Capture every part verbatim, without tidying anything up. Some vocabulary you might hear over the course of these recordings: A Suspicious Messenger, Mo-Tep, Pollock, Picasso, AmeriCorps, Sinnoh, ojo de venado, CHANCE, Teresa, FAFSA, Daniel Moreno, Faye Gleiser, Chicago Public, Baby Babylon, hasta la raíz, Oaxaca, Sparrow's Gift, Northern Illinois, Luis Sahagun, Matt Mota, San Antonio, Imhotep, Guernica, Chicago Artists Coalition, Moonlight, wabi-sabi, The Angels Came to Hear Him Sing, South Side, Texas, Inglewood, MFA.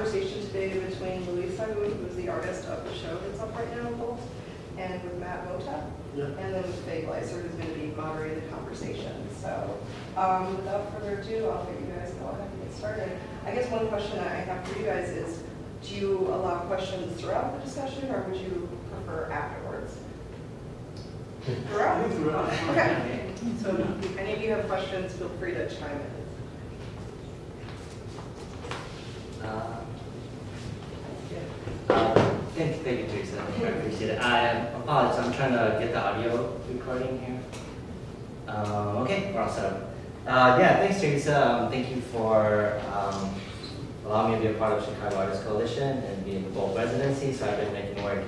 conversation today between Luis Sahagun, who's the artist of the show that's up right now in Bulls, and with Matt Mota, yeah. and then with Faye Gleiser, who's going to be moderating the conversation. So um, without further ado, I'll let you guys go ahead and get started. I guess one question I have for you guys is, do you allow questions throughout the discussion, or would you prefer afterwards? Throughout? Throughout. Okay. So if any of you have questions, feel free to chime in. Uh, uh, thank, thank you, Teresa. I appreciate it. I apologize. I'm trying to get the audio recording here. Uh, okay, we're all set up. Uh, yeah, thanks, Teresa. Um, thank you for um, allowing me to be a part of Chicago Artists Coalition and being the Bulls residency. So I've been making work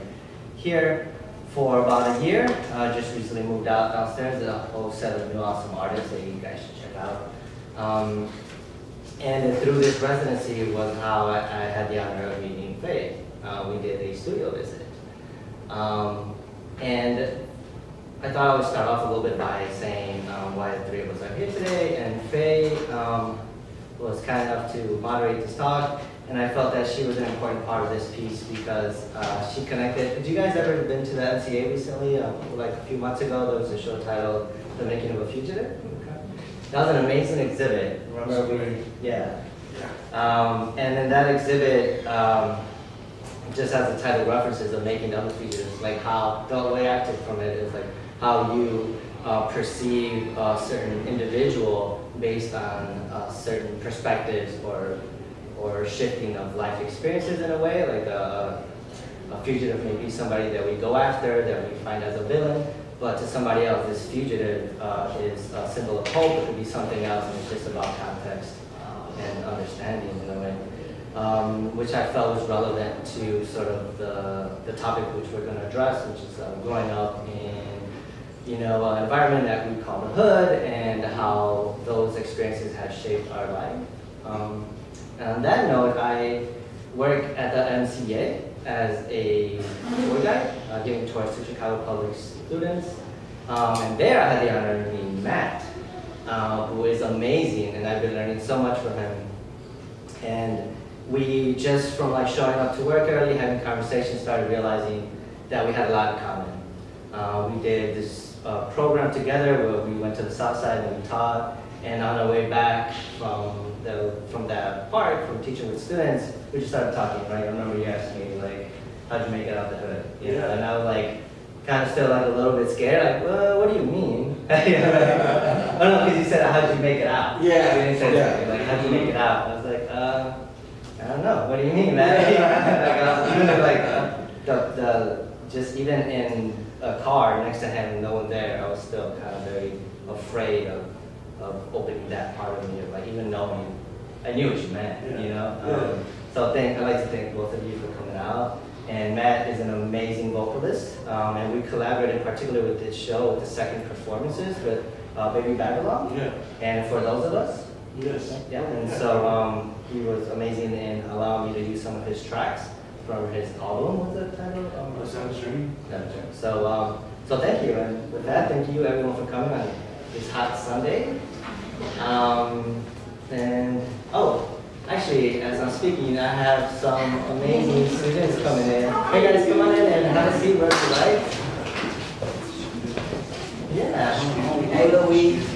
here for about a year. Uh, just recently moved out downstairs. There's a whole set of new awesome artists that you guys should check out. Um, And through this residency was how I, I had the honor of meeting Faye. Uh, we did a studio visit. Um, and I thought I would start off a little bit by saying um, why the three of us are here today. And Faye um, was kind enough to moderate this talk. And I felt that she was an important part of this piece because uh, she connected. Did you guys ever been to the M C A recently? Uh, like a few months ago, there was a show titled The Making of a Fugitive. That was an amazing exhibit. Remember we, yeah. yeah. Um, and then that exhibit, um, just as the title references, The Making of a Fugitive, like how the way I took from it is like how you uh, perceive a certain individual based on uh, certain perspectives or or shifting of life experiences in a way. Like a, a fugitive may be somebody that we go after, that we find as a villain. But to somebody else, this fugitive uh, is a symbol of hope. It could be something else, and it's just about context and understanding in a way, um, which I felt was relevant to sort of the, the topic which we're going to address, which is uh, growing up in you know an environment that we call the hood and how those experiences have shaped our life. Um, and on that note, I work at the M C A as a tour guide, uh, giving tours to Chicago Public students. Um, and there I had the honor of meeting Matt, uh, who is amazing, and I've been learning so much from him. And we just, from like showing up to work early, having conversations, started realizing that we had a lot in common. Uh, we did this uh, program together where we went to the South Side and we taught, and on our way back from, the, from that park, from teaching with students, we just started talking, right? I remember you asked me, like, how'd you make it out the hood? You know, and I was like, kind of still like a little bit scared, like, well, what do you mean? you know, like, oh no, because you said, how'd you make it out? Yeah. You didn't say yeah. something, like, how'd you make it out? I was like, uh, I don't know, what do you mean, man? like, I was even like, uh, the, the, just even in a car next to him, no one there, I was still kind of very afraid of, of opening that part of me, of, like, even knowing, I knew what you meant, yeah. you know? Yeah. Um, so thank, I'd like to thank both of you for coming out. And Matt is an amazing vocalist, um, and we collaborated particularly with this show, with the second performances with uh, Baby Babylon. Yeah. And for those of us. Yes. Yeah. And so um, he was amazing in allowing me to use some of his tracks from his album. What was the title? Um, oh, Sound Dream. So, um, so thank you, and with that, thank you everyone for coming on this hot Sunday. Um, and oh. Actually, as I'm speaking, I have some amazing students coming in. Hey guys, come on in and have a seat where you like. Yeah. Hey, Louise.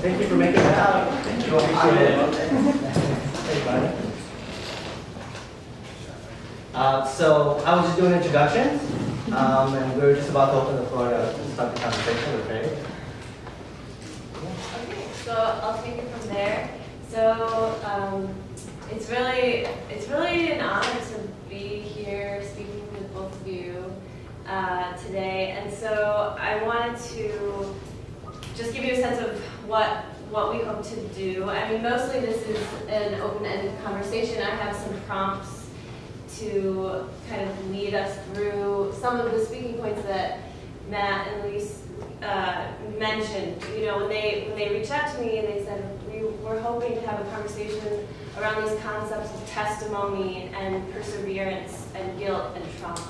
Thank you for making it out. Thank you. Appreciate it. Hey, buddy. Uh, so I was just doing introductions, um, and we were just about to open the floor to start the conversation with Faye. Okay, so I'll take it from there. So um, it's really, it's really an honor to be here speaking with both of you uh, today. And so I wanted to just give you a sense of what what we hope to do. I mean, mostly this is an open-ended conversation. I have some prompts to kind of lead us through some of the speaking points that Matt and Luis uh, mentioned. You know, when they when they reached out to me and they said we were hoping to have a conversation around these concepts of testimony and perseverance and guilt and trauma.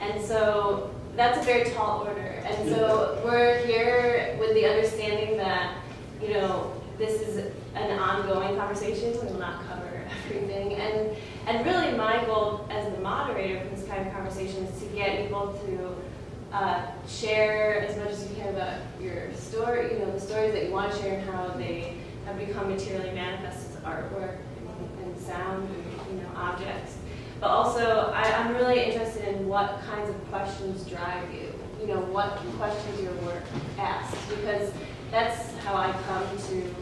And so that's a very tall order. And so we're here with the understanding that, you know, this is an ongoing conversation. We will not cover everything. And, and really my goal as the moderator for this kind of conversation is to get people to uh, share as much as you can about your story, you know, the stories that you want to share and how they have become materially manifest as artwork and, and sound and, you know, objects. But also, I, I'm really interested in what kinds of questions drive you. You know, what questions your work asks, because that's how I come to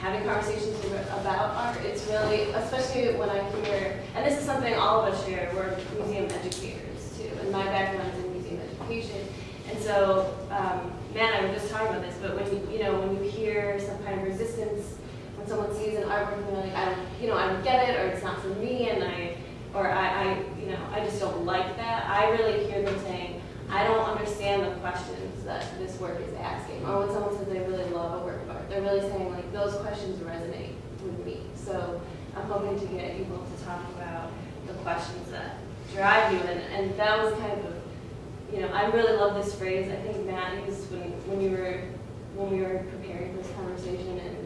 having conversations about art. It's really, especially when I hear, and this is something all of us share, we're museum educators too, and my background is in museum education. And so, um, Matt and I were just talking about this, but when you, you know, when you hear some kind of resistance, when someone sees an artwork and they're like, I don't, you know, I don't get it, or it's not for me, and I, or I, I, you know, I just don't like that. I really hear them saying, I don't understand the questions that this work is asking. Or when someone says they really love a work of art, they're really saying, like, those questions resonate with me. So I'm hoping to get people to talk about the questions that drive you. And, and that was kind of, you know, I really love this phrase. I think Matt used when, when, you were, when we were preparing for this conversation. And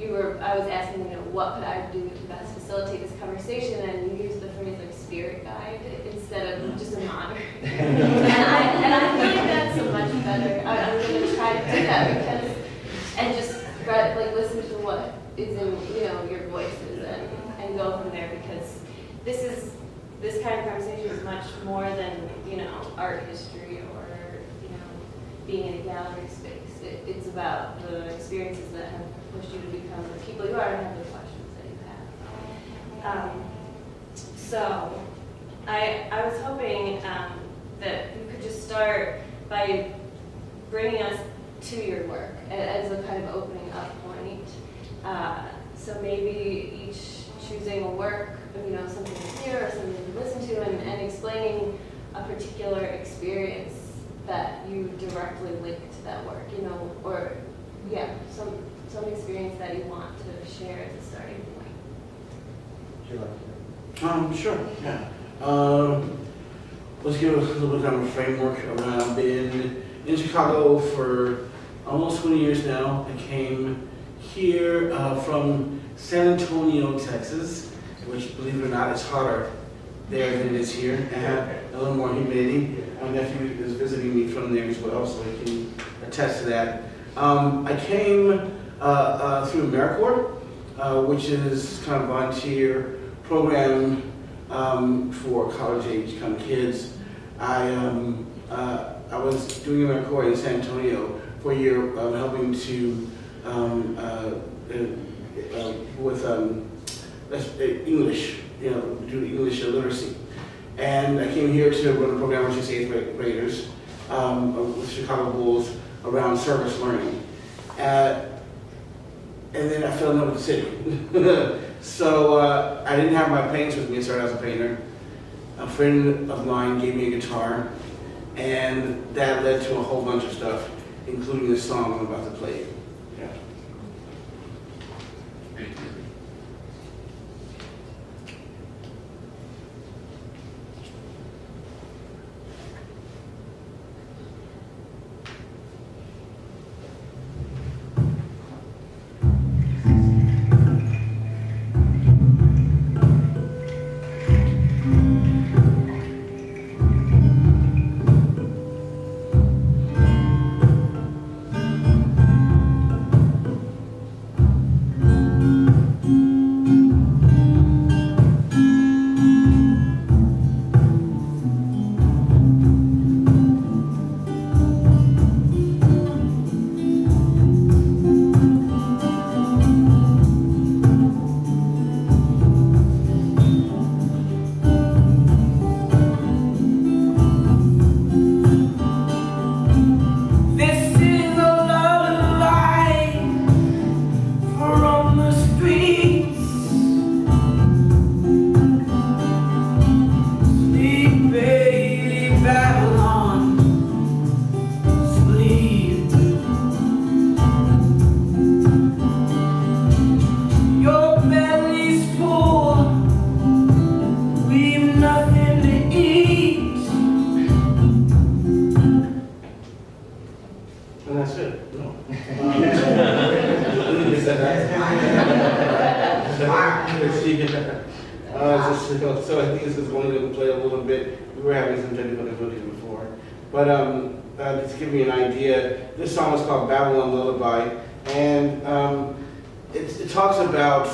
you were, I was asking, you know, what could I do to best facilitate this conversation? And you used the phrase, like, spirit guide instead of just a monitor. and, I, and I feel like that's so much better. I, I'm going to try to do that because, and just like listen to what is in, you know, your voices and, and go from there, because this is, this kind of conversation is much more than, you know, art history or, you know, being in a gallery space. It, it's about the experiences that have pushed you to become the people you are and have the questions that you have. Um, So, I, I was hoping um, that you could just start by bringing us to your work as a kind of opening up point. Uh, so maybe each choosing a work, you know, something to hear or something to listen to, and, and explaining a particular experience that you directly link to that work, you know, or yeah, some some experience that you want to share as a starting point. Sure. Um, sure, yeah. Uh, let's give a little bit of a framework around. I've been in Chicago for almost twenty years now. I came here uh, from San Antonio, Texas, which, believe it or not, is hotter there than it is here. And a little more humidity. My nephew is visiting me from there as well, so I can attest to that. Um, I came uh, uh, through AmeriCorps, uh, which is kind of volunteer program um, for college-age kind of kids. I um, uh, I was doing AmeriCorps in San Antonio for a year, um, helping to um, uh, uh, uh, with um, English, you know, do English literacy. And I came here to run a program with just eighth graders um, with Chicago Bulls around service learning. Uh, and then I fell in love with the city. So uh, I didn't have my paints with me. I started as a painter. A friend of mine gave me a guitar, and that led to a whole bunch of stuff, including this song I'm about to play. Yeah. little bit. We were having some technical difficulties before. But um, uh, just to give you an idea, this song is called Babylon Lullaby, and um, it, it talks about,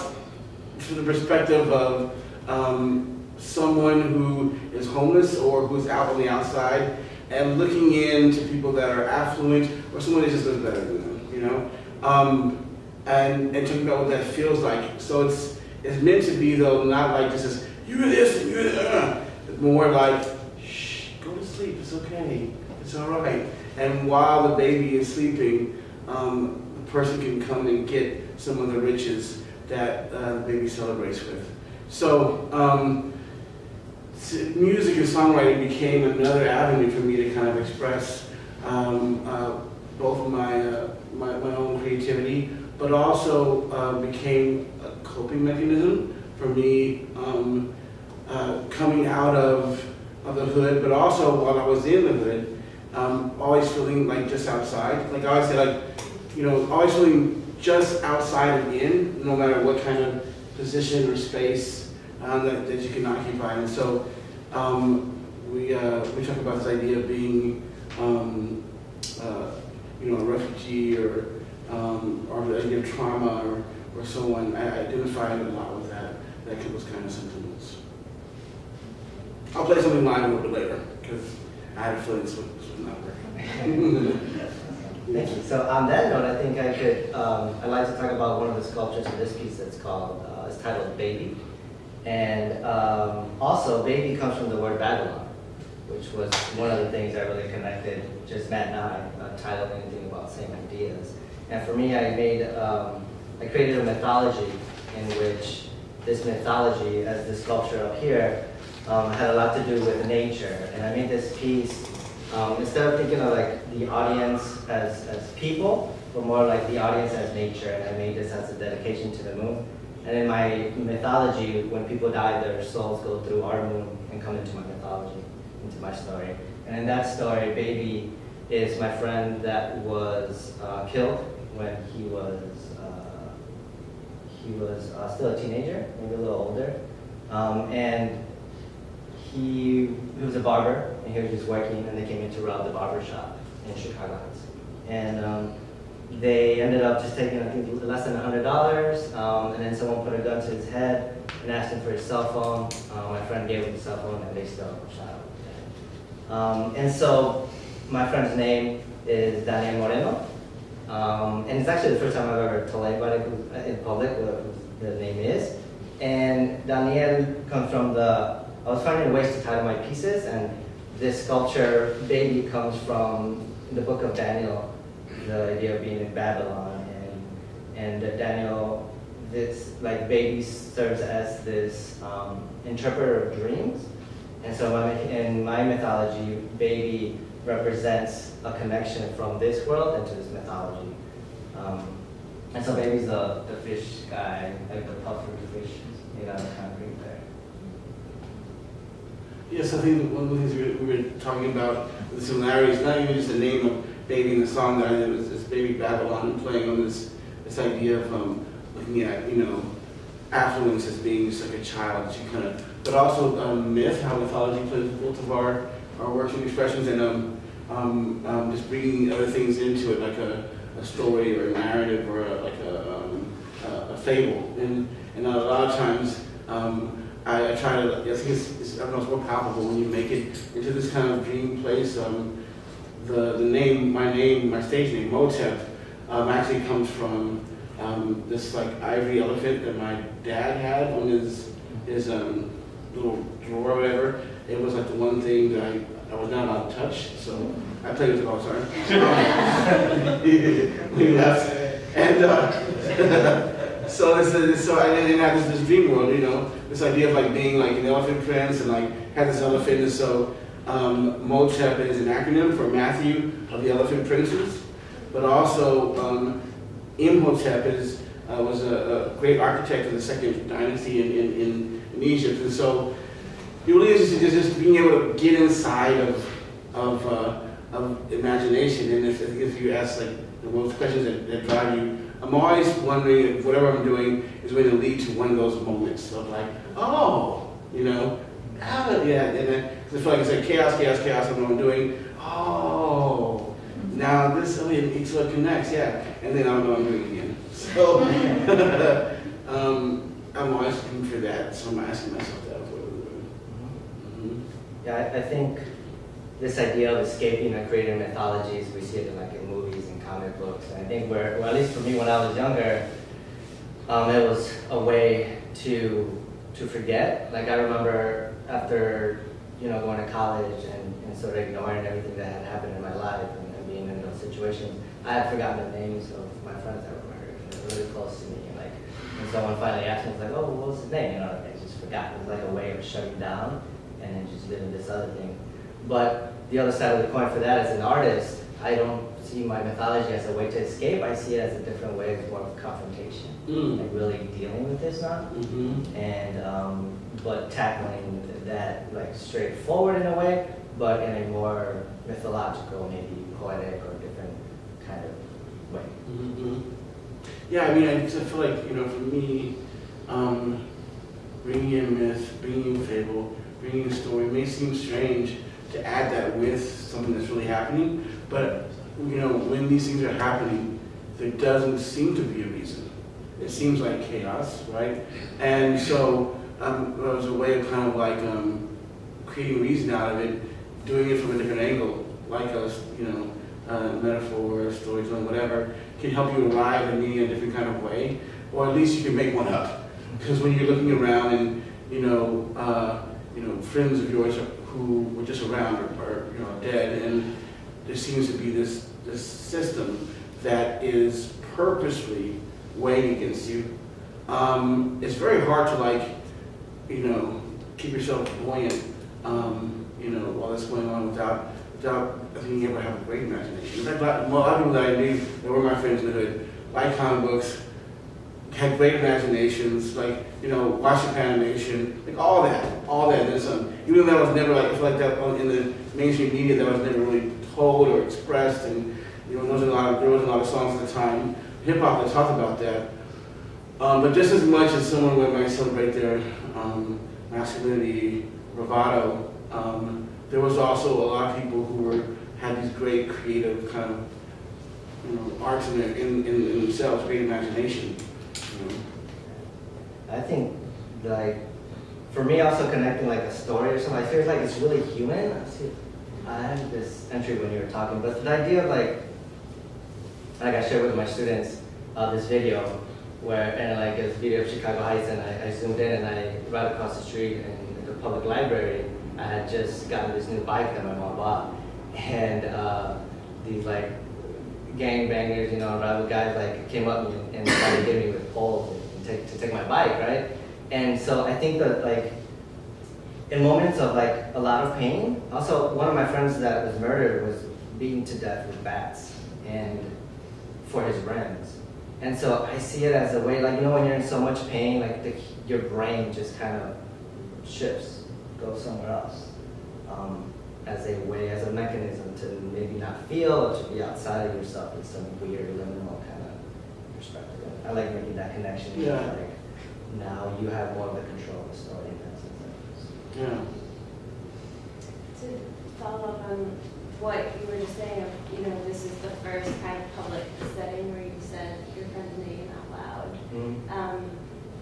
from the perspective of um, someone who is homeless or who's out on the outside, and looking in to people that are affluent, or someone that just lives better than them, you know? Um, and, and talking about what that feels like. So it's it's meant to be, though, not like just this, you this, you that. It's more like, shh, go to sleep, it's okay, it's all right. And while the baby is sleeping, um, the person can come and get some of the riches that uh, the baby celebrates with. So, um, music and songwriting became another avenue for me to kind of express um, uh, both of my, uh, my, my own creativity, but also uh, became a coping mechanism for me um, uh, coming out of, of the hood, but also while I was in the hood, um, always feeling like just outside. Like I always say, like, you know, always feeling just outside and in, no matter what kind of position or space um, that, that you can occupy. And so um, we, uh, we talk about this idea of being um, uh, you know, a refugee or um, or the idea of trauma or, or so on. I identified a lot with that, that those kind of sentiments. I'll play something live a little bit later, because I had a feeling this was not working. Thank you. So on that note, I think I could, um, I'd like to talk about one of the sculptures in this piece that's called, uh, it's titled Baby. And um, also, baby comes from the word Babylon, which was one of the things I really connected, just Matt and I, uh, titled anything about same ideas. And for me, I made, um, I created a mythology in which this mythology, as this sculpture up here, um, had a lot to do with nature. And I made this piece, Um, instead of thinking of like the audience as, as people, but more like the audience as nature, and I made this as a dedication to the moon. And in my mythology, when people die, their souls go through our moon and come into my mythology, into my story. And in that story, Baby is my friend that was uh, killed when he was uh, he was uh, still a teenager, maybe a little older, um, and he, he was a barber. And he was just working, and they came in to rob the barber shop in Chicago. And um, they ended up just taking, I think, less than one hundred dollars. Um, and then someone put a gun to his head and asked him for his cell phone. Uh, my friend gave him his cell phone, and they still shot him. Um, and so my friend's name is Daniel Moreno. Um, and it's actually the first time I've ever told anybody in public what the name is. And Daniel comes from the, I was finding ways to title my pieces, and this sculpture, Baby, comes from the book of Daniel, the idea of being in Babylon, and, and Daniel, this, like, Baby serves as this um, interpreter of dreams, and so my, in my mythology, Baby represents a connection from this world into this mythology, um, and so Baby's the, the fish guy, like the puffer fish, you know, the concrete there. Yes, I think one of the things we were talking about, the similarities, not even just the name of Baby in the song that I did, was this Baby Babylon, playing on this this idea of um, looking at, you know, affluence as being just like a child, that you kind of, but also um, myth, how mythology plays both of our, our works and expressions, and um, um, um, just bringing other things into it, like a, a story or a narrative or a, like a, um, a, a fable. And, and a lot of times, um, I, I try to, I think it's, it's, I don't know, it's more palpable when you make it into this kind of dream place. Um, the, the name, my name, my stage name, Mo-Tep, um, actually comes from um, this like ivory elephant that my dad had on his, his um, little drawer or whatever. It was like the one thing that I, I was not allowed to touch, so I played with it all the time. We left. And, uh, So it's, a, it's so I didn't have this, this dream world, you know, this idea of like being like an elephant prince and like had this elephant. And so um, Mo-Tep is an acronym for Matthew of the Elephant Princes, but also um, Imhotep is uh, was a, a great architect of the second dynasty in, in, in, in Egypt. And so it really is just, it's just being able to get inside of of, uh, of imagination. And if, if you ask like those questions that, that drive you. I'm always wondering if whatever I'm doing is going to lead to one of those moments of like, oh, you know, out of that, and then I feel like I said chaos, chaos, chaos. I'm not doing. Oh, now this oh, it, it sort of connects, yeah. And then I'm going doing it again. So um, I'm always looking for that. So I'm asking myself that. Mm-hmm. Yeah, I, I think this idea of escaping the creative mythologies, we see it in like in movies and comic books. And I think where, well, at least for me when I was younger, um, it was a way to. to forget. Like I remember after, you know, going to college and, and sort of ignoring everything that had happened in my life and, and being in those situations, I had forgotten the names of my friends that were murdered and they were really close to me. And like, and someone finally asked me, was like, oh, what was his name? You know, I just forgot. It was like a way of shutting down and then just living this other thing. But the other side of the coin for that, as an artist, I don't see my mythology as a way to escape. I see it as a different way of, of confrontation, mm. like really dealing with this now, mm-hmm. and um, but tackling that like straightforward in a way, but in a more mythological, maybe poetic or different kind of way. Mm-hmm. Yeah, I mean, I feel like, you know, for me, um, bringing in myth, bringing in fable, bringing in story may seem strange to add that with something that's really happening, but you know, when these things are happening, there doesn't seem to be a reason. It seems like chaos, right? And so um, it was a way of kind of like um, creating reason out of it, doing it from a different angle, like a you know uh, metaphor, storytelling, whatever, can help you arrive at meaning in a different kind of way, or at least you can make one up. Because when you're looking around and you know, uh, you know, friends of yours who were just around or, or you know dead and. There seems to be this, this system that is purposely weighing against you. Um, it's very hard to like, you know, keep yourself buoyant, um, you know, while that's going on without, without I think you ever have a great imagination. In fact, a lot, a lot of people that I knew that were my friends in the hood, like comic books, had great imaginations, like, you know, watch up animation, like all that, all that, there's some, even though that was never like, I feel like that in the mainstream media, that was never really told or expressed, and you know, there wasn't a lot of, there wasn't a lot of songs at the time, hip hop that talked about that. Um, but just as much as someone would might celebrate their um, masculinity, bravado, um, there was also a lot of people who were, had these great creative kind of, you know, arts in, their, in, in, in themselves, great imagination. You know. I think, like, for me also connecting like a story or something, I feel like it's really human. I see it. I had this entry when you were talking, but the idea of like, like I shared with my students uh, this video where, and like it was a video of Chicago Heights, and I, I zoomed in and I, right across the street in the public library, I had just gotten this new bike that my mom bought, and uh, these like gangbangers, you know, rival guys like came up and, and tried to hit me with poles and take, to take my bike, right? And so I think that like, in moments of like a lot of pain. Also, one of my friends that was murdered was beaten to death with bats and for his friends. And so I see it as a way, like, you know, when you're in so much pain, like the, your brain just kind of shifts, goes somewhere else um, as a way, as a mechanism to maybe not feel or to be outside of yourself in some weird liminal kind of perspective. I like making that connection. Yeah. Like now you have more of the control of the story. Yeah. To follow up on what you were just saying, you know, this is the first kind of public setting where you said your friend's name out loud. Mm-hmm. um,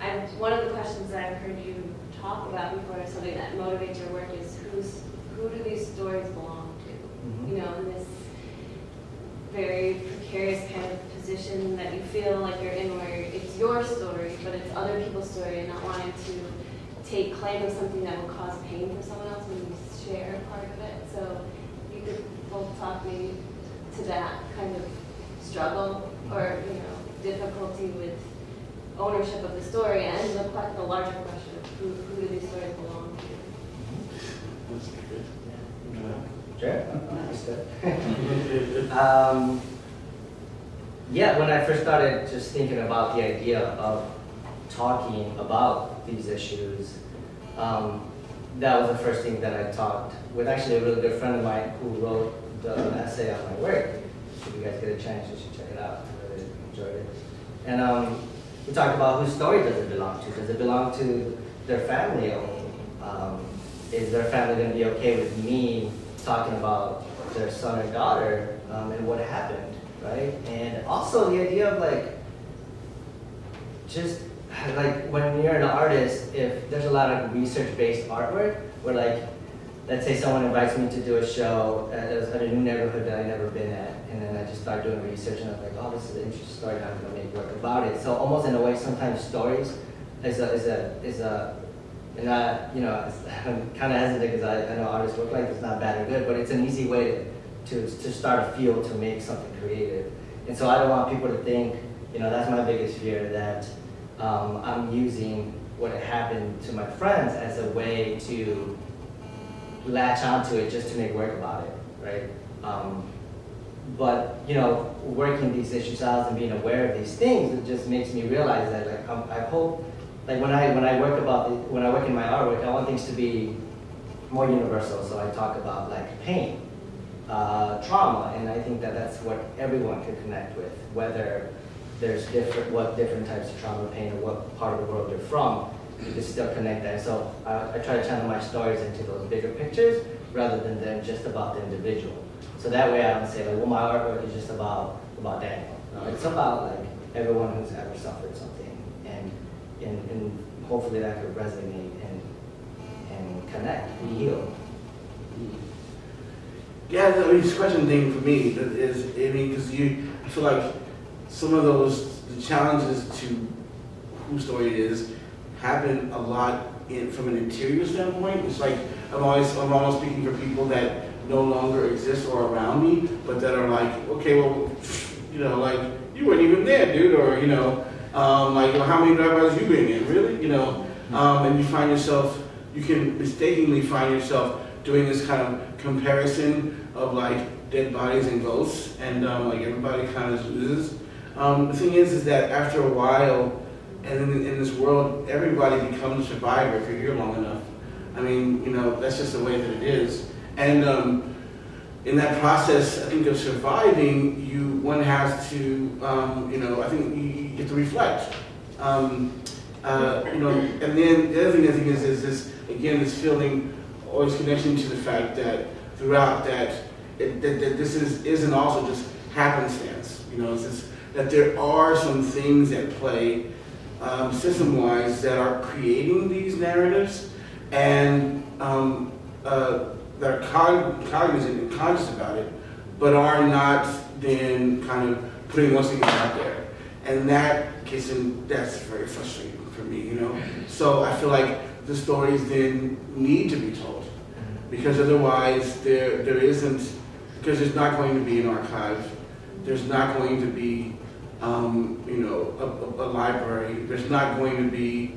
I've, one of the questions that I've heard you talk about before, or something that motivates your work, is who's, who do these stories belong to? Mm-hmm. You know, in this very precarious kind of position that you feel like you're in where it's your story, but it's other people's story and not wanting to take claim of something that will cause pain for someone else when you share part of it. So you could both talk maybe to that kind of struggle or, you know, difficulty with ownership of the story and the, the larger question of who, who do these stories belong to. That's good. Yeah. Sure. um, yeah, when I first started just thinking about the idea of talking about these issues, um, that was the first thing that I talked with actually a really good friend of mine who wrote the essay on my work. If you guys get a chance, you should check it out. I really enjoyed it. And um, we talked about whose story does it belong to? Does it belong to their family only? Um, is their family going to be okay with me talking about their son or daughter um, and what happened, right? And also the idea of like, just like when you're an artist, if there's a lot of research-based artwork where like, let's say someone invites me to do a show at a new neighborhood that I've never been at, and then I just start doing research and I'm like, oh, this is an interesting story, I'm going to make work about it. So almost in a way, sometimes stories is a, is a, is a and I, you know, I'm kind of hesitant because I, I know artists work like it's not bad or good, but it's an easy way to, to start a field to make something creative. And so I don't want people to think, you know, that's my biggest fear, that um, I'm using what happened to my friends as a way to latch onto it just to make work about it, right? Um, but, you know, working these issues out and being aware of these things, it just makes me realize that, like, I'm, I hope, like when I when I work about the, when I work in my artwork, I want things to be more universal. So I talk about like pain, uh, trauma, and I think that that's what everyone can connect with, whether there's different what different types of trauma, pain, or what part of the world they're from. You can still connect that. So I, I try to channel my stories into those bigger pictures rather than them just about the individual. So that way I don't say like, well, my artwork is just about about Daniel. No, it's about like everyone who's ever suffered something. And, and hopefully that could resonate and, and connect and heal. Yeah, the I mean, question thing for me is, I mean, because you, I feel like some of those, the challenges to whose story it is, happen a lot in, from an interior standpoint. It's like, I'm always, I'm always speaking for people that no longer exist or around me, but that are like, okay, well, you know, like, you weren't even there, dude, or, you know, Um, like, well, how many rabbis you bring in, really? You know, um, and you find yourself, you can mistakenly find yourself doing this kind of comparison of like dead bodies and ghosts, and um, like everybody kind of loses. Um, the thing is, is that after a while, and in, in this world, everybody becomes a survivor if you're here long enough. I mean, you know, that's just the way that it is. And um, in that process, I think of surviving, you one has to, um, you know, I think you. You get to reflect, um, uh, you know, and then the other thing I think is, is this, again, this feeling, always connection to the fact that throughout that, it, that, that this is, isn't also just happenstance, you know, it's just, that there are some things at play um, system-wise that are creating these narratives and um, uh, that are cog cognizant and conscious about it, but are not then kind of putting those things out there. And that gets in, that's very frustrating for me, you know? So I feel like the stories then need to be told, because otherwise there there isn't, because there's not going to be an archive, there's not going to be, um, you know, a, a, a library, there's not going to be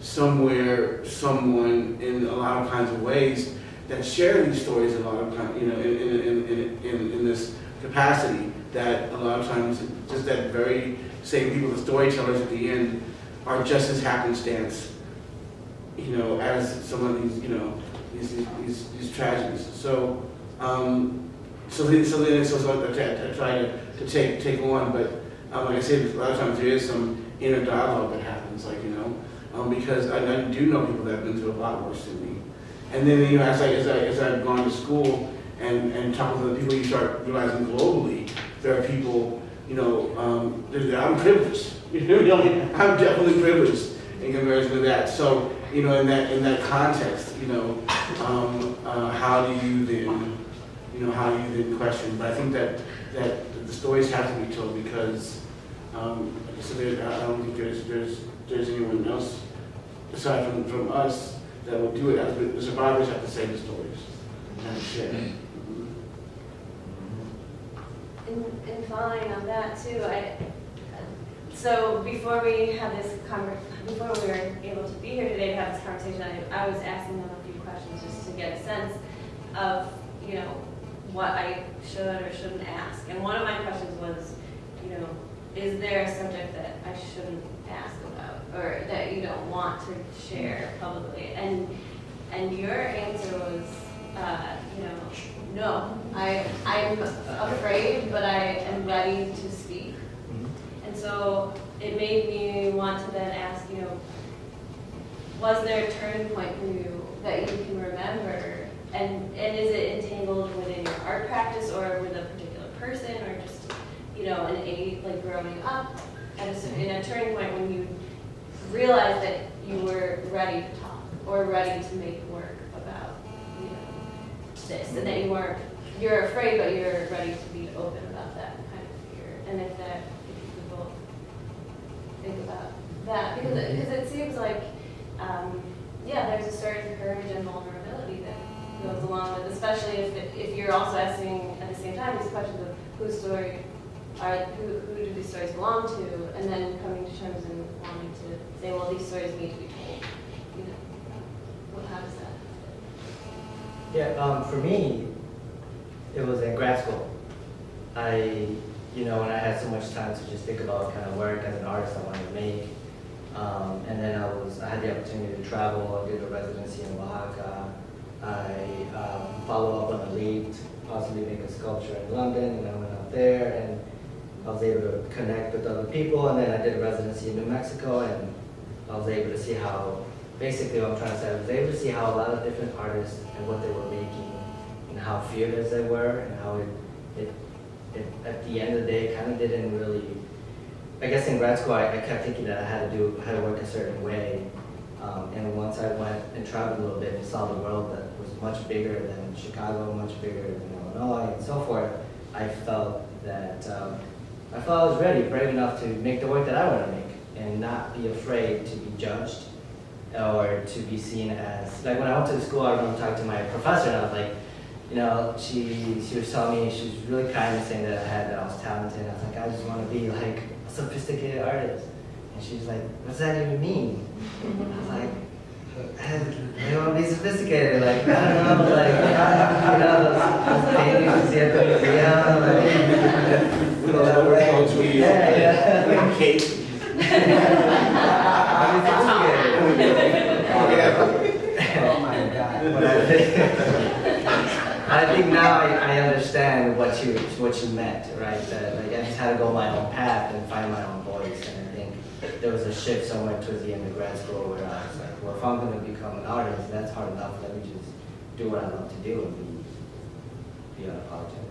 somewhere, someone in a lot of kinds of ways that share these stories a lot of times, you know, in, in, in, in, in, in this capacity that a lot of times just that very, same people, the storytellers at the end, are just as happenstance, you know, as some of these, you know, these these, these tragedies. So, um, so then, so then, so, so I try to, to take take on, but um, like I said, a lot of times there is some inner dialogue that happens, like you know, um, because I, I do know people that have been through a lot worse than me, and then you know, as I as I as I've gone to school and and talked with other people, you start realizing globally there are people. You know, um, I'm privileged. You know, I'm definitely privileged in comparison to that. So, you know, in that in that context, you know, um, uh, how do you then, you know, how do you then question? But I think that that the stories have to be told because, um, so there, I don't think there's there's there's anyone else aside from from us that will do it. The survivors have to say the stories and share. And, and following on that too, I, so before we had this conver before we were able to be here today to have this conversation, I, I was asking them a few questions just to get a sense of, you know, what I should or shouldn't ask. And one of my questions was, you know, is there a subject that I shouldn't ask about or that you don't want to share publicly? And and your answer was, uh, you know. No, I, I'm afraid, but I am ready to speak. And so it made me want to then ask, you know, was there a turning point for you that you can remember? And, and is it entangled within your art practice or with a particular person or just, you know, an age, like growing up at a, in a turning point when you realized that you were ready to talk or ready to make work about, you know, this, and that you weren't, you're afraid but you're ready to be open about that kind of fear? And if that, if you could both think about that, because it, because it seems like, um, yeah, there's a certain courage and vulnerability that goes along with, especially if it, if you're also asking at the same time these questions of whose story are, who, who do these stories belong to, and then coming to terms and wanting to say, well, these stories need to be told. You know, well, how does that happen? Yeah, um, for me, it was in grad school. I, you know, when I had so much time to just think about what kind of work as an artist I wanted to make. Um, and then I was, I had the opportunity to travel. I did a residency in Oaxaca. I um, followed up on a lead to possibly make a sculpture in London, and I went out there and I was able to connect with other people. And then I did a residency in New Mexico, and I was able to see how, basically what I'm trying to say, I was able to see how a lot of different artists and what they were making and how fearless they were and how it, it, it at the end of the day, kind of didn't really, I guess in grad school, I, I kept thinking that I had to do, had to work a certain way. Um, and once I went and traveled a little bit and saw the world that was much bigger than Chicago, much bigger than Illinois, and so forth, I felt that, um, I felt I was ready, brave enough to make the work that I want to make and not be afraid to be judged or to be seen as, like when I went to school, I remember talking to my professor and I was like, you know, she, she was telling me, she was really kind of saying that I had, that I was talented. I was like, I just want to be like a sophisticated artist. And she was like, what's that even mean? And I was like, I don't want to be sophisticated. Like, I don't know, like, you know, those paintings you see at the museum, like, collaborating. Yeah, yeah. Cake. I'm sophisticated. Oh my God. When I think, I think now I, I understand what you what you meant, right? That like, I just had to go my own path and find my own voice. And I think there was a shift somewhere towards the end of grad school where I was like, well, if I'm going to become an artist, that's hard enough. Let me just do what I love to do and be, be unapologetic.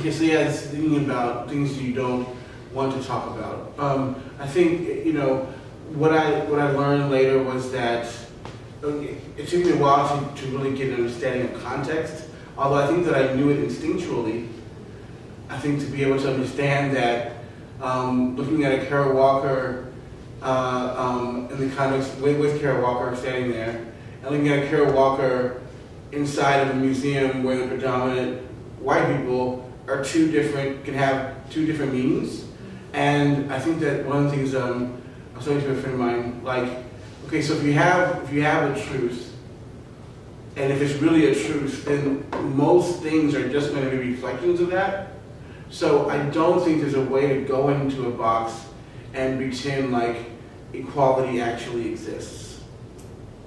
Okay, so yeah, it's thinking about things you don't want to talk about. Um, I think you know what I what I learned later was that. It took me a while to, to really get an understanding of context, although I think that I knew it instinctually. I think to be able to understand that um, looking at a Kara Walker, uh, um, in the context with, with Kara Walker standing there, and looking at a Kara Walker inside of a museum where the predominant white people are two different, can have two different meanings. And I think that one of the things um, I was talking to a friend of mine, like, okay, so if you have if you have a truth, and if it's really a truth, then most things are just going to be reflections of that. So I don't think there's a way to go into a box and pretend like equality actually exists,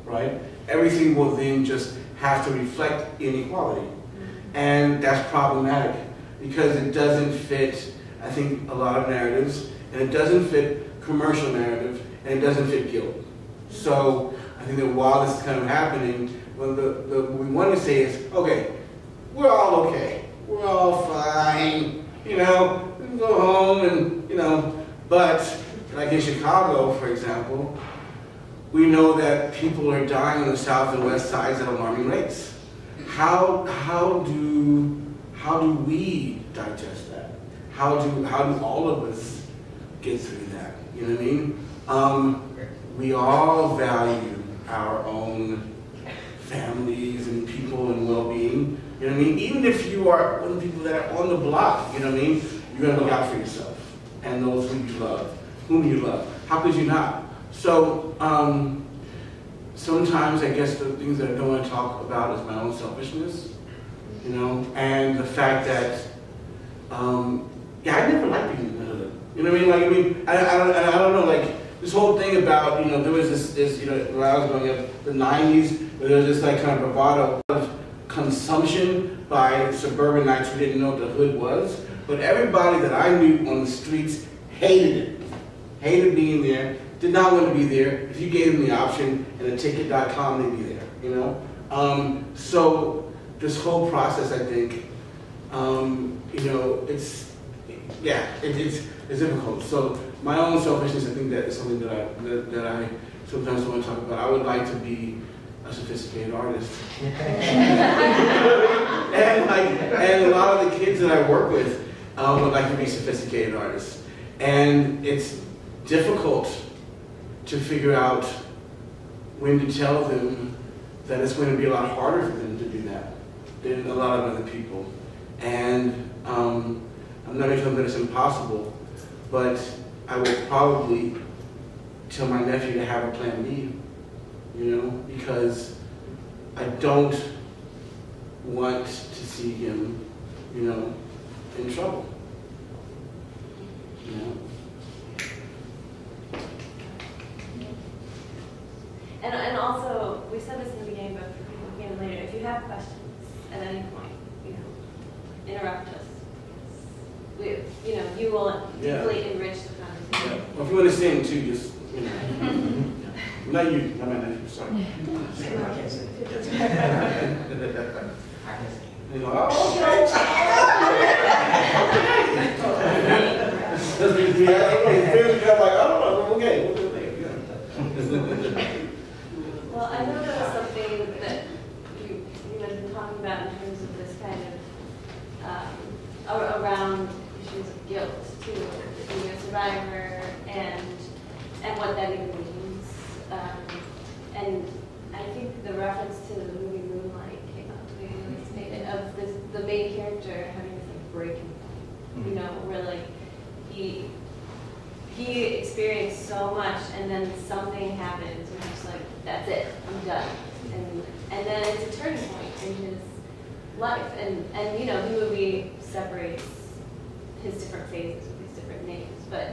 right? Everything will then just have to reflect inequality, and that's problematic because it doesn't fit, I think, a lot of narratives, and it doesn't fit commercial narrative, and it doesn't fit guilt. So I think that while this is kind of happening, well, the, the, what we want to say is, okay, we're all okay, we're all fine, you know, we can go home and, you know, but like in Chicago, for example, we know that people are dying on the south and west sides at alarming rates. How, how, do, how do we digest that? How do, how do all of us get through that, you know what I mean? Um, We all value our own families and people and well-being, you know what I mean? Even if you are one of the people that are on the block, you know what I mean? You're gonna look out for yourself and those whom you love, whom you love. How could you not? So um, sometimes I guess the things that I don't wanna talk about is my own selfishness, you know? And the fact that, um, yeah, I never liked being in the hood. You know what I mean? Like, I mean, I, I, don't, I don't know, like, this whole thing about, you know, there was this, this, you know, when I was growing up, the nineties, where there was this, like, kind of bravado of consumption by suburbanites who didn't know what the hood was. But everybody that I knew on the streets hated it. Hated being there, did not want to be there. If you gave them the option and a ticket dot com, they'd be there, you know? Um, so this whole process, I think, um, you know, it's, yeah, it, it's, it's difficult. So my own selfishness, I think that is something that I, that, that I sometimes want to talk about. I would like to be a sophisticated artist. and, like, and a lot of the kids that I work with um, would like to be sophisticated artists. And it's difficult to figure out when to tell them that it's going to be a lot harder for them to do that than a lot of other people. And um, I'm not going to tell them that it's impossible, but I would probably tell my nephew to have a plan B, you know, because I don't want to see him, you know, in trouble. You know? And, and also, we said this in the beginning, but for people who came later, if you have questions at any point, you know, interrupt us. We, you know, you will yeah. deeply enrich the conversation. Yeah. Well, if you want to sing too, just, you know. Not you, not my nephew, sorry. Well, I know there was something that you, you had been talking about in terms of this kind of um, around issues of guilt, too, being a survivor, and, and what that even means. Um, and I think the reference to the movie Moonlight came up to me, of this, the main character having this like breaking point, you know, where like he he experienced so much, and then something happens, and he's like, "That's it, I'm done." And and then it's a turning point in his life, and and you know, the movie separates his different phases with these different names, but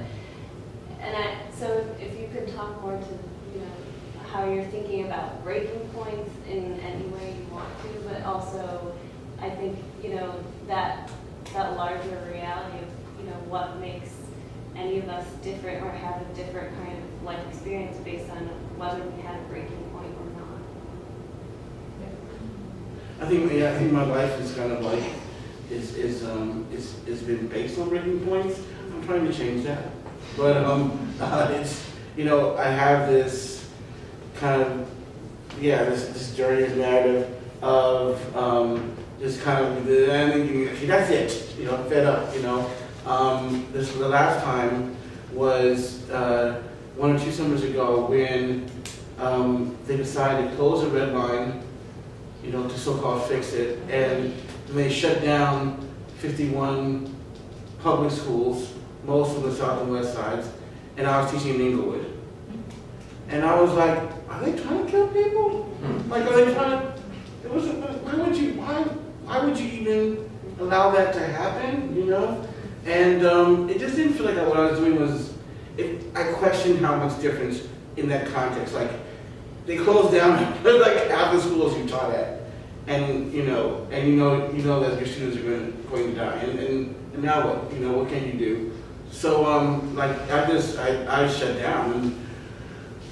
and I so if, if you could talk more to the you know, how you're thinking about breaking points in any way you want to, but also, I think, you know, that that larger reality of, you know, what makes any of us different or have a different kind of life experience based on whether we had a breaking point or not. I think, yeah, I think my life is kind of like, is, is, um, is, is been based on breaking points. I'm trying to change that, but um, uh, it's, you know, I have this kind of, yeah, this, this journey, this narrative of um, just kind of, and that's it, you know, I'm fed up, you know. Um, this the last time was uh, one or two summers ago when um, they decided to close the Red Line, you know, to so-called fix it, and they shut down fifty-one public schools, most of the South and West Sides, and I was teaching in Inglewood. And I was like, are they trying to kill people? Like, are they trying to, it was, why would you, why, why would you even allow that to happen, you know? And um, it just didn't feel like what I was doing was, it, I questioned how much difference in that context. Like, they closed down like half the schools you taught at. And, you know, and you know, you know that your students are going to, going to die. And, and, and now what, you know, what can you do? So, um, like, I just, I, I shut down and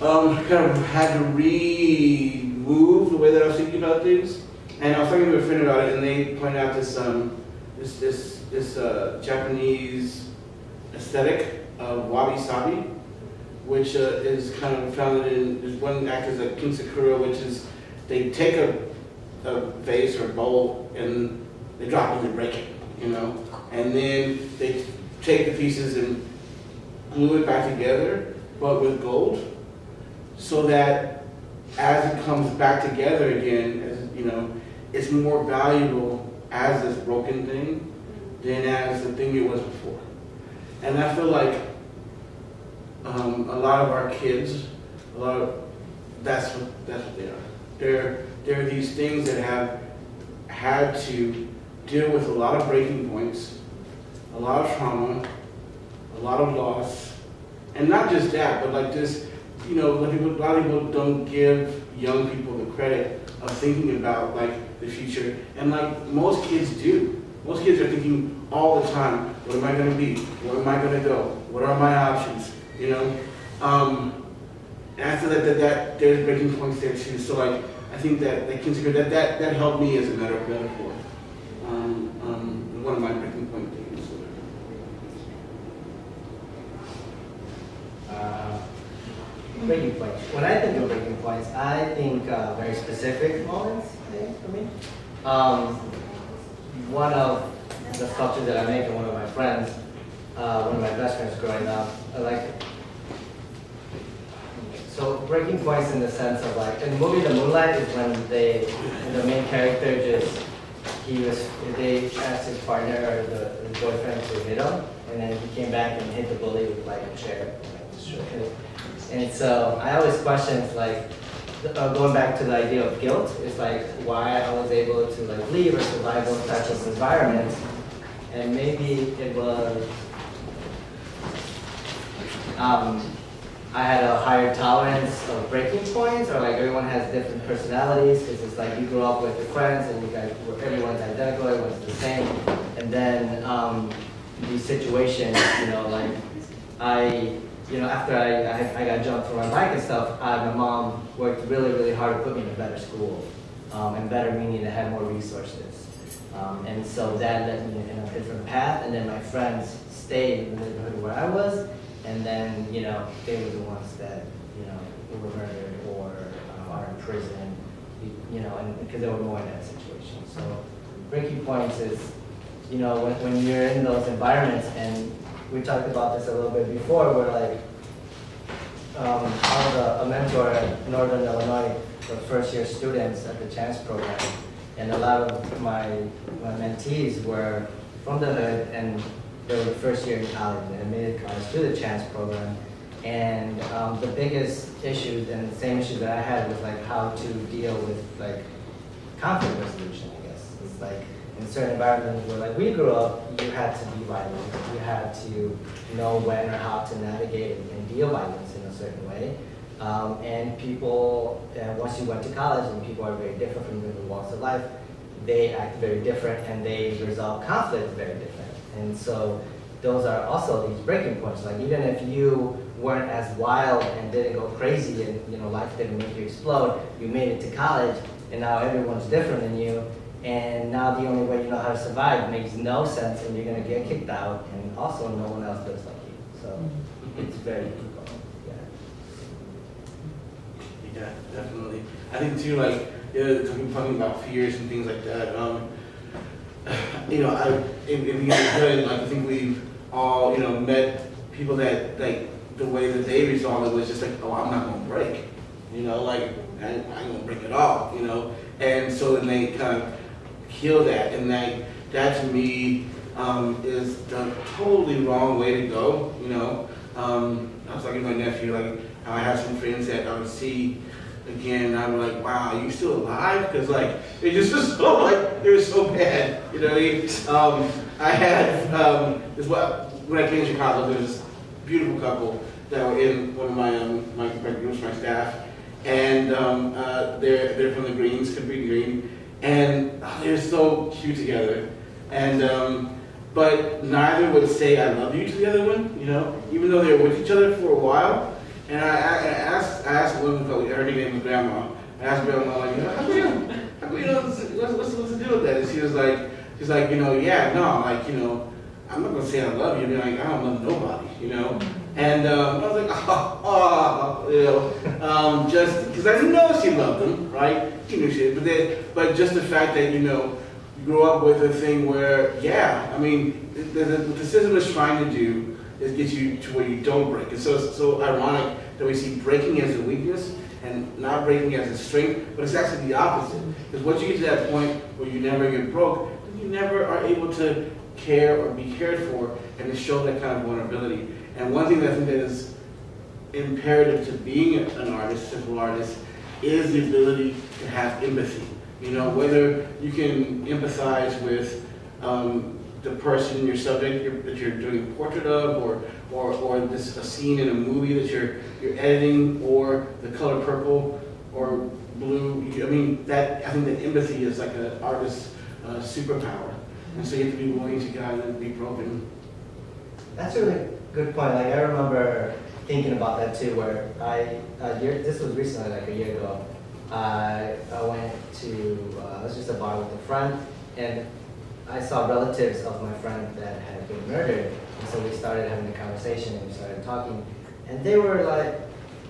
um, kind of had to re-move the way that I was thinking about things. And I was talking to a friend about it, and they pointed out this, um, this, this, this uh, Japanese aesthetic of wabi-sabi, which uh, is kind of founded in, there's one actor's like Kinsakura, which is, they take a, a vase or a bowl, and they drop it and break it, you know? And then they take the pieces and glue it back together, but with gold, so that as it comes back together again, as, you know, it's more valuable as this broken thing than as the thing it was before. And I feel like um, a lot of our kids, a lot of that's what that's what they are. They're they're these things that have had to deal with a lot of breaking points, a lot of trauma, a lot of loss, and not just that, but like this, you know, like people, a lot of people don't give young people the credit of thinking about like the future, and like most kids do. Most kids are thinking all the time, what am I gonna be? Where am I gonna go? What are my options? You know, um, And I feel like that, that there's breaking points there too. So like, I think that that that that, that helped me as a matter of metaphor. Um, um, one of my breaking point things. Uh, breaking points. When I think of breaking points, I think uh, very specific moments. I think for me, um, one of the sculptures that I make, and one of my friends, uh, one of my best friends growing up, I like. So breaking points in the sense of like, in the movie The Moonlight is when they, the main character just, he was, they asked his partner or the, his boyfriend to hit him, and then he came back and hit the bully with like a chair. And so I always questioned like, uh, going back to the idea of guilt, it's like why I was able to like leave or survive those types of environments, and maybe it was, um, I had a higher tolerance of breaking points, or like everyone has different personalities, because it's like you grow up with your friends and you guys, everyone's identical, everyone's the same, and then um, these situations, you know, like I, you know, after I, I, I got jumped from my bike and stuff, I, my mom worked really, really hard to put me in a better school, um, and better meaning that had more resources, um, and so that led me in a different path, and then my friends stayed in the neighborhood where I was. And then, you know, they were the ones that, you know, were murdered or uh, are in prison, you know, and because they were more in that situation. So breaking points is, you know, when, when you're in those environments, and we talked about this a little bit before, where like, um, I was a, a mentor at Northern Illinois for first-year students at the CHANCE program, and a lot of my, my mentees were from the hood, and they were the first year in college and made it college through the CHANCE program. And um, the biggest issues and the same issue that I had was like how to deal with like conflict resolution, I guess. It's like in certain environments where like we grew up, you had to be violent. You had to know when or how to navigate and deal violence in a certain way. Um, and people, uh, once you went to college, and people are very different from different walks of life, they act very different and they resolve conflicts very different. And so those are also these breaking points. Like even if you weren't as wild and didn't go crazy and you know life didn't make you explode, you made it to college and now everyone's different than you. And now the only way you know how to survive makes no sense and you're gonna get kicked out, and also no one else looks like you. So it's very difficult. Yeah. Yeah, definitely. I think too, like yeah, talking about fears and things like that. Um, You know, I, if, if we get good, like, I think we've all, you know, met people that, like, the way that they resolved it was just like, oh, I'm not going to break, you know, like, I, I ain't going to break at all, you know, and so then they kind of kill that, and like, that to me um, is the totally wrong way to go, you know. Um, I was talking to my nephew, like, I have some friends that I would see again, and I'm like, wow, you still alive? Because like, they just were so like, they were so bad, you know what I mean? Um, I had, um, this, when I came to Chicago, there was this beautiful couple that were in one of my, um, my, my groups, my staff, and um, uh, they're, they're from the Greens, could be Green, and oh, they're so cute together. And, um, but neither would say I love you to the other one, you know? Even though they were with each other for a while. And I, I, I asked, I asked a woman, her name was Grandma. I asked Grandma, like, you know, how come you don't, how come you don't, what's, what's, what's the deal with that? And she was like, she's like, you know, yeah, no, like, you know, I'm not gonna say I love you. I mean, like, I don't love nobody, you know. And um, I was like, oh, oh, you know, um, just because I didn't know she loved them, right? She knew shit, but then, but just the fact that you know, you grow up with a thing where, yeah, I mean, the, the, the system is trying to do. It gets you to where you don't break. It's so, so ironic that we see breaking as a weakness and not breaking as a strength, but it's actually the opposite. Because once you get to that point where you never get broke, then you never are able to care or be cared for and to show that kind of vulnerability. And one thing that I think that is imperative to being an artist, a simple artist, is the ability to have empathy. You know, whether you can empathize with um, the person, your subject you're, that you're doing a portrait of, or or, or this, a scene in a movie that you're you're editing, or the color purple or blue. I mean, that I think that empathy is like an artist's uh, superpower, and so you have to be willing to get out and be broken. That's a really good point. Like I remember thinking about that too, where I, uh, year, this was recently, like a year ago, uh, I went to, uh, it was just a bar with a friend, and I saw relatives of my friend that had been murdered, and so we started having a conversation, and we started talking, and they were like,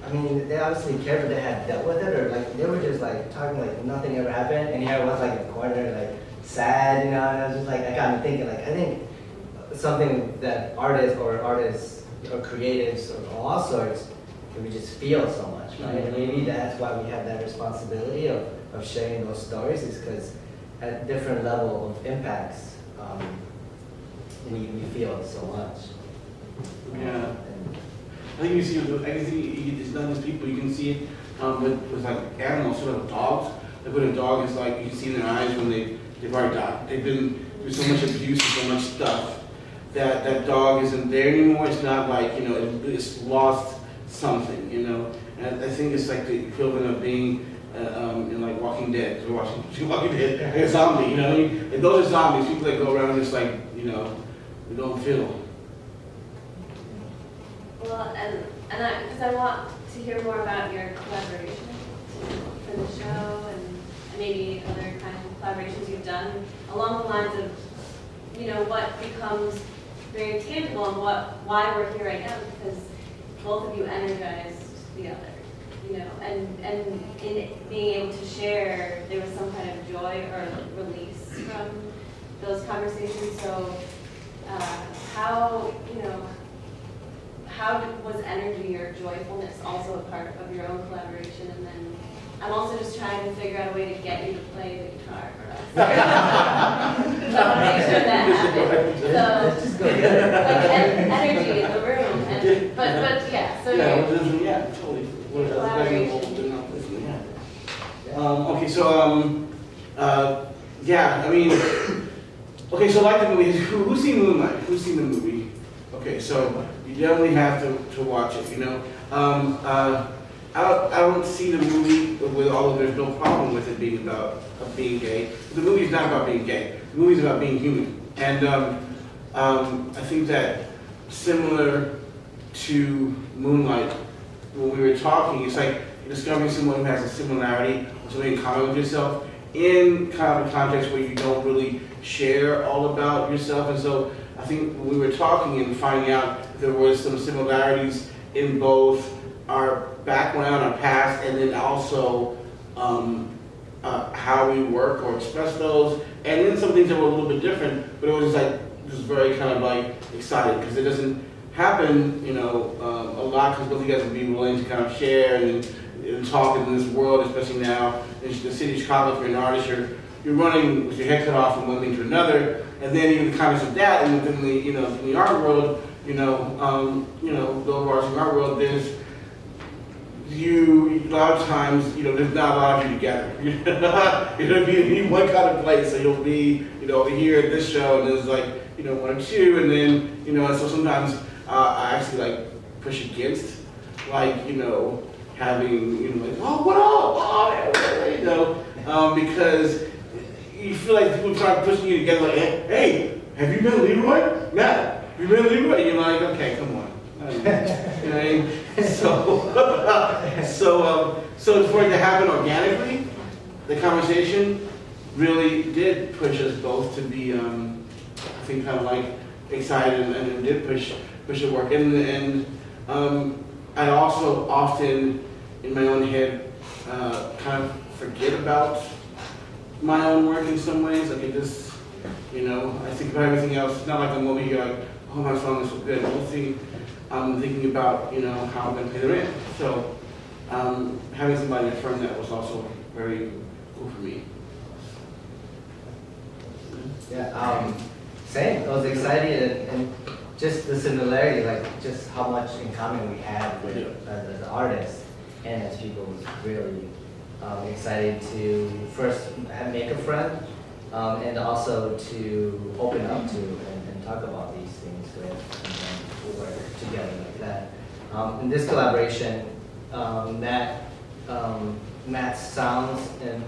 I mean, they obviously cared, but they had dealt with it, or like, they were just like talking like nothing ever happened, and here I was like in the corner, like sad, you know, and I was just like, I got me thinking, like, I think something that artists or artists or creatives or all sorts, we just feel so much, right? Mm-hmm. And maybe that's why we have that responsibility of, of sharing those stories, is because at different level of impacts, um, we, we feel so much. Yeah. Um, I think you see, I can see, it's not just people, you can see it um, with, with like animals, sort of dogs. Like when a dog is like, you can see in their eyes when they, they've already died. They've been through so much abuse and so much stuff that that dog isn't there anymore. It's not like, you know, it, it's lost something, you know? And I think it's like the equivalent of being uh, um, in like Walking Dead, watching Walking Dead, like a zombie, you know? And those are zombies, people that go around and it's like, you know, they don't feel. Well, and, and I, because I want to hear more about your collaboration for the show and maybe other kind of collaborations you've done along the lines of, you know, what becomes very tangible and what, why we're here right now, because both of you energized the other, you know, and, and in being able to share, there was some kind of joy or release from those conversations. So uh, how, you know, how was energy or joyfulness also a part of your own collaboration? And then I'm also just trying to figure out a way to get you to play the guitar for us. So I want to make sure that happens. So, like, en energy in the room. And, but, but, yeah, so yeah, well, yeah, totally. Collaboration. Um, okay, so, um, uh, yeah, I mean, okay, so like the movie, who, who's seen Moonlight? Who's seen the movie? Okay, so you definitely have to, to watch it, you know? Um, uh, I don't, I don't see the movie with all of there's no problem with it being about uh, being gay. The movie's not about being gay. The movie's about being human. And um, um, I think that similar to Moonlight, when we were talking, it's like discovering someone who has a similarity or something in common with yourself in kind of a context where you don't really share all about yourself. And so I think when we were talking and finding out there was some similarities in both our background, our past, and then also um, uh, how we work or express those, and then some things that were a little bit different, but it was just like, just very kind of like exciting, because it doesn't happen, you know, um, a lot, because both of you guys would be willing to kind of share and, and talk in this world, especially now in the city of Chicago. If you're an artist, you're, you're running with your head cut off from one thing to another, and then even the comments of that, and within the, you know, in the art world, you know, um, you know, those artists in the art world, there's you, a lot of times, you know, there's not a lot of you together. It'll be in one kind of place, so you'll be, you know, over here at this show, and there's like, you know, one or two, and then, you know, and so sometimes uh, I actually, like, push against, like, you know, having, you know, like, oh, what up? Oh, you know, um, because you feel like people try pushing you together, like, hey, have you been Leroy? No, have you been Leroy? And you're like, okay, come on. You know what I mean? So, so, um, so for it to happen organically, the conversation really did push us both to be, um, I think, kind of like excited, and, and it did push push the work. And and um, I also often, in my own head, uh, kind of forget about my own work in some ways. Like it just, you know, I think about everything else. It's not like I'm over here like, oh, my song is so good. We'll see. I'm thinking about, you know, how I'm going to pay the rent. So um, having somebody affirm that was also very cool for me. Yeah, um, same. I was excited, and, and just the similarity, like just how much in common we have with yeah. as, as artists and as people, was really um, excited to first have, make a friend, um, and also to open up to and, and talk about these things with. Work together like that. Um, in this collaboration, um, Matt, um, Matt's sounds and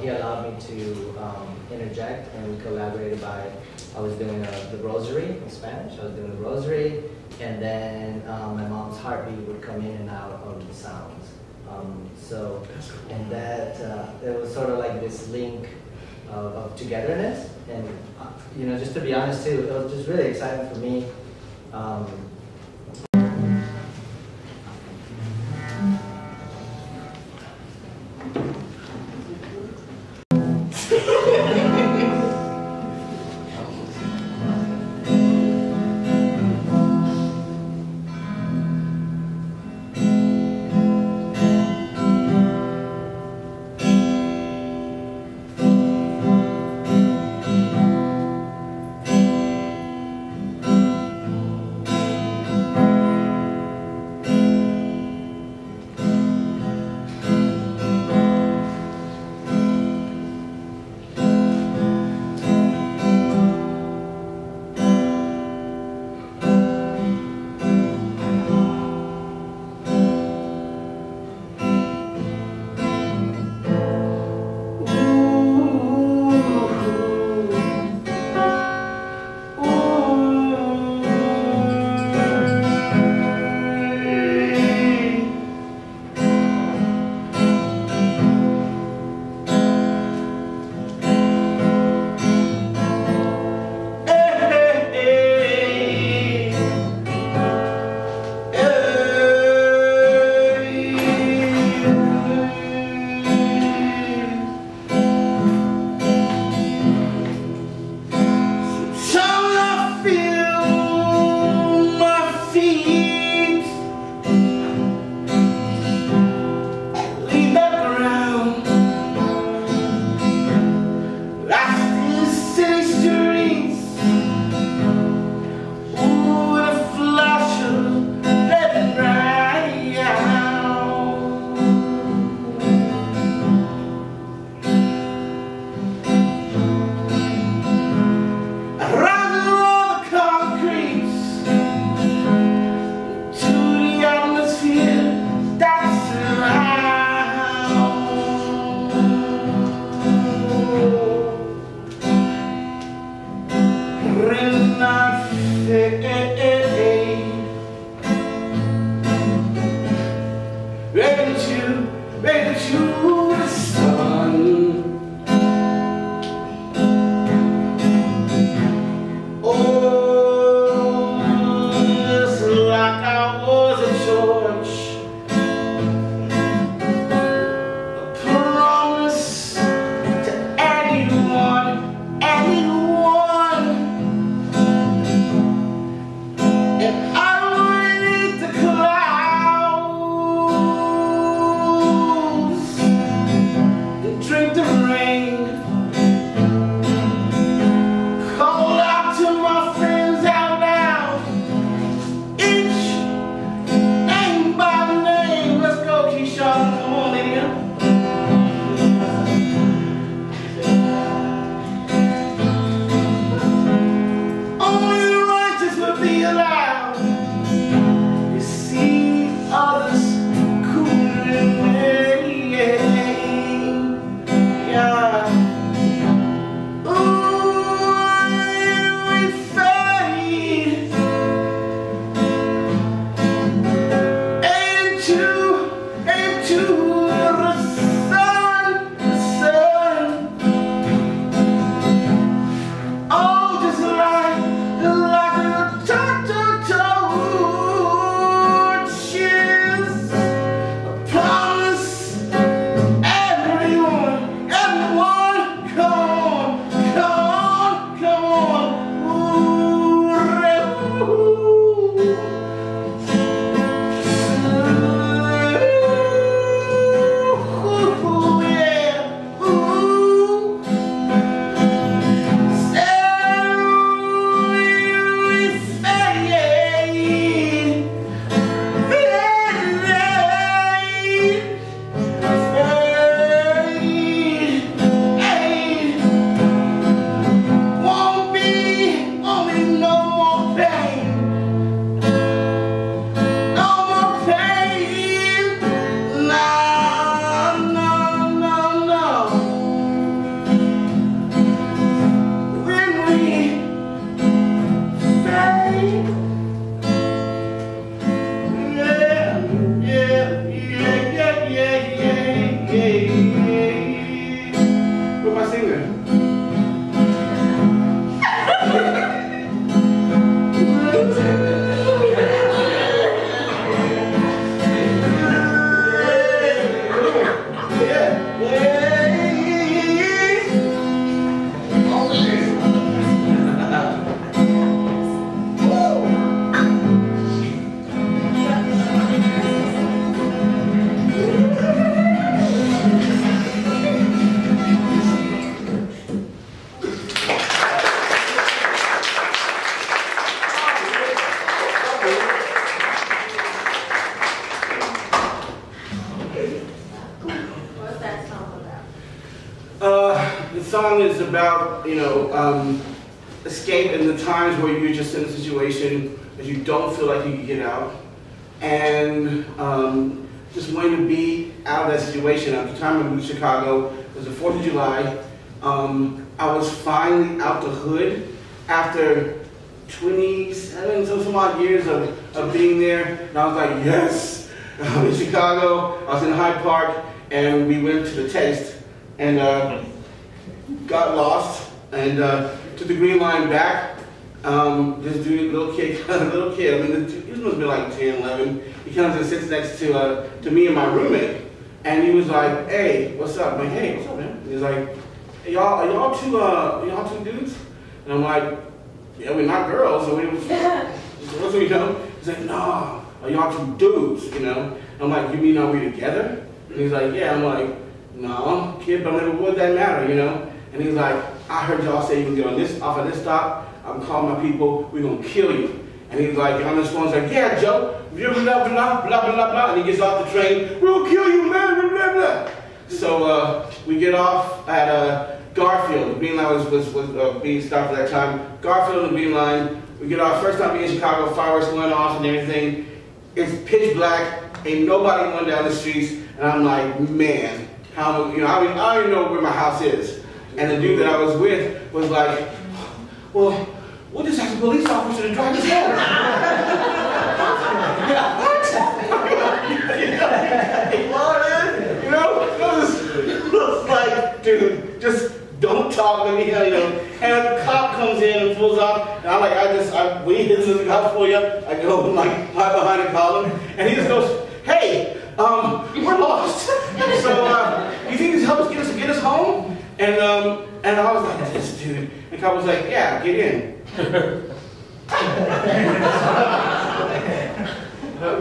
he allowed me to um, interject, and we collaborated by, I was doing uh, the rosary in Spanish, I was doing the rosary, and then um, my mom's heartbeat would come in and out of the sounds. Um, so, and that, uh, it was sort of like this link of, of togetherness, and uh, you know, just to be honest too, it was just really exciting for me. Um, about, you know, um, escape in the times where you're just in a situation that you don't feel like you can get out, and um, just wanting to be out of that situation. At the time I moved to Chicago, it was the fourth of July. Um, I was finally out the hood after twenty-seven, so some odd years of, of being there, and I was like, yes, I'm in Chicago. I was in Hyde Park, and we went to the Taste, and uh, got lost, and uh, took the Green Line back. Um, this dude, little kid, little kid, I mean, he must have been like ten, eleven, he comes and sits next to, uh, to me and my roommate, and he was like, hey, what's up? I'm like, hey, what's up, man? He's like, y'all, are y'all two, uh, y'all two dudes? And I'm like, yeah, we're not girls, so we what's we know? He's like, nah, are y'all two dudes, you know? And I'm like, you mean are we together? And he's like, yeah. I'm like, no, kid, but like, what would that matter, you know? And he's like, I heard y'all say you can get on this, off of this stop. I'm calling my people, we're gonna kill you. And he's like, on his phone's like, yeah, Joe, blah, blah, blah, blah, blah, blah. And he gets off the train, we'll kill you, man, blah, blah, blah. So uh, we get off at uh, Garfield. The Green Line was, was, was uh, being stopped at that time. Garfield and the Green Line. We get off, first time being in Chicago, fireworks going off and everything. It's pitch black, ain't nobody going down the streets. And I'm like, man, how, you know, I, mean, I don't even know where my house is. And the dude that I was with was like, well, we'll just ask the police officer to drive us home. Dude, just don't talk to me, you know. And a cop comes in and pulls off, and I'm like, I just, I wait until the cops pull you up. I go like hide behind a column, and he just goes, "Hey, um, we're lost. So uh, you think this helps get us get us home?" And um, and I was like, "This dude." And cop was like, "Yeah, get in."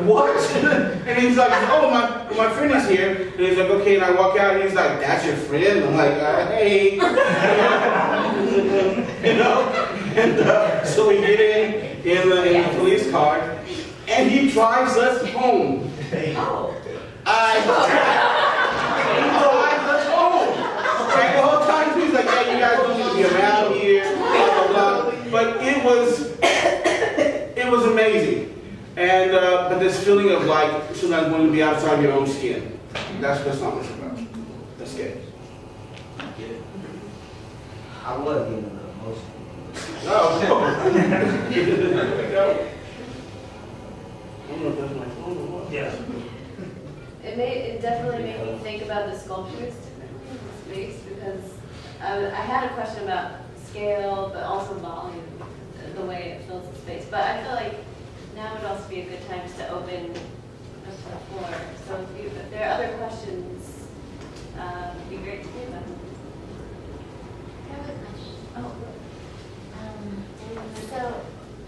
What? And he's like, oh, my my friend is here. And he's like, okay. And I walk out, and he's like, that's your friend? I'm like, uh, hey. You know? And uh, so we get in, in the, in the police car, and he drives us home. Oh. I He drives us home. And the whole time, he's like, hey, you guys don't need to be around here, blah, blah, blah. But it was, it was amazing. And, uh, but this feeling of like, sometimes wanting to be outside your own skin. That's what song's about. That's good. I love you, most of you. Oh. I don't know if that's my phone or what. Yeah. It, made, it definitely made me think about the sculptures differently in the space, because I, I had a question about scale, but also volume, the way it fills the space. But I feel like now would also be a good time to open the floor. So if, you, if there are other questions, uh, it would be great to hear them. I have a question. Oh. Um, so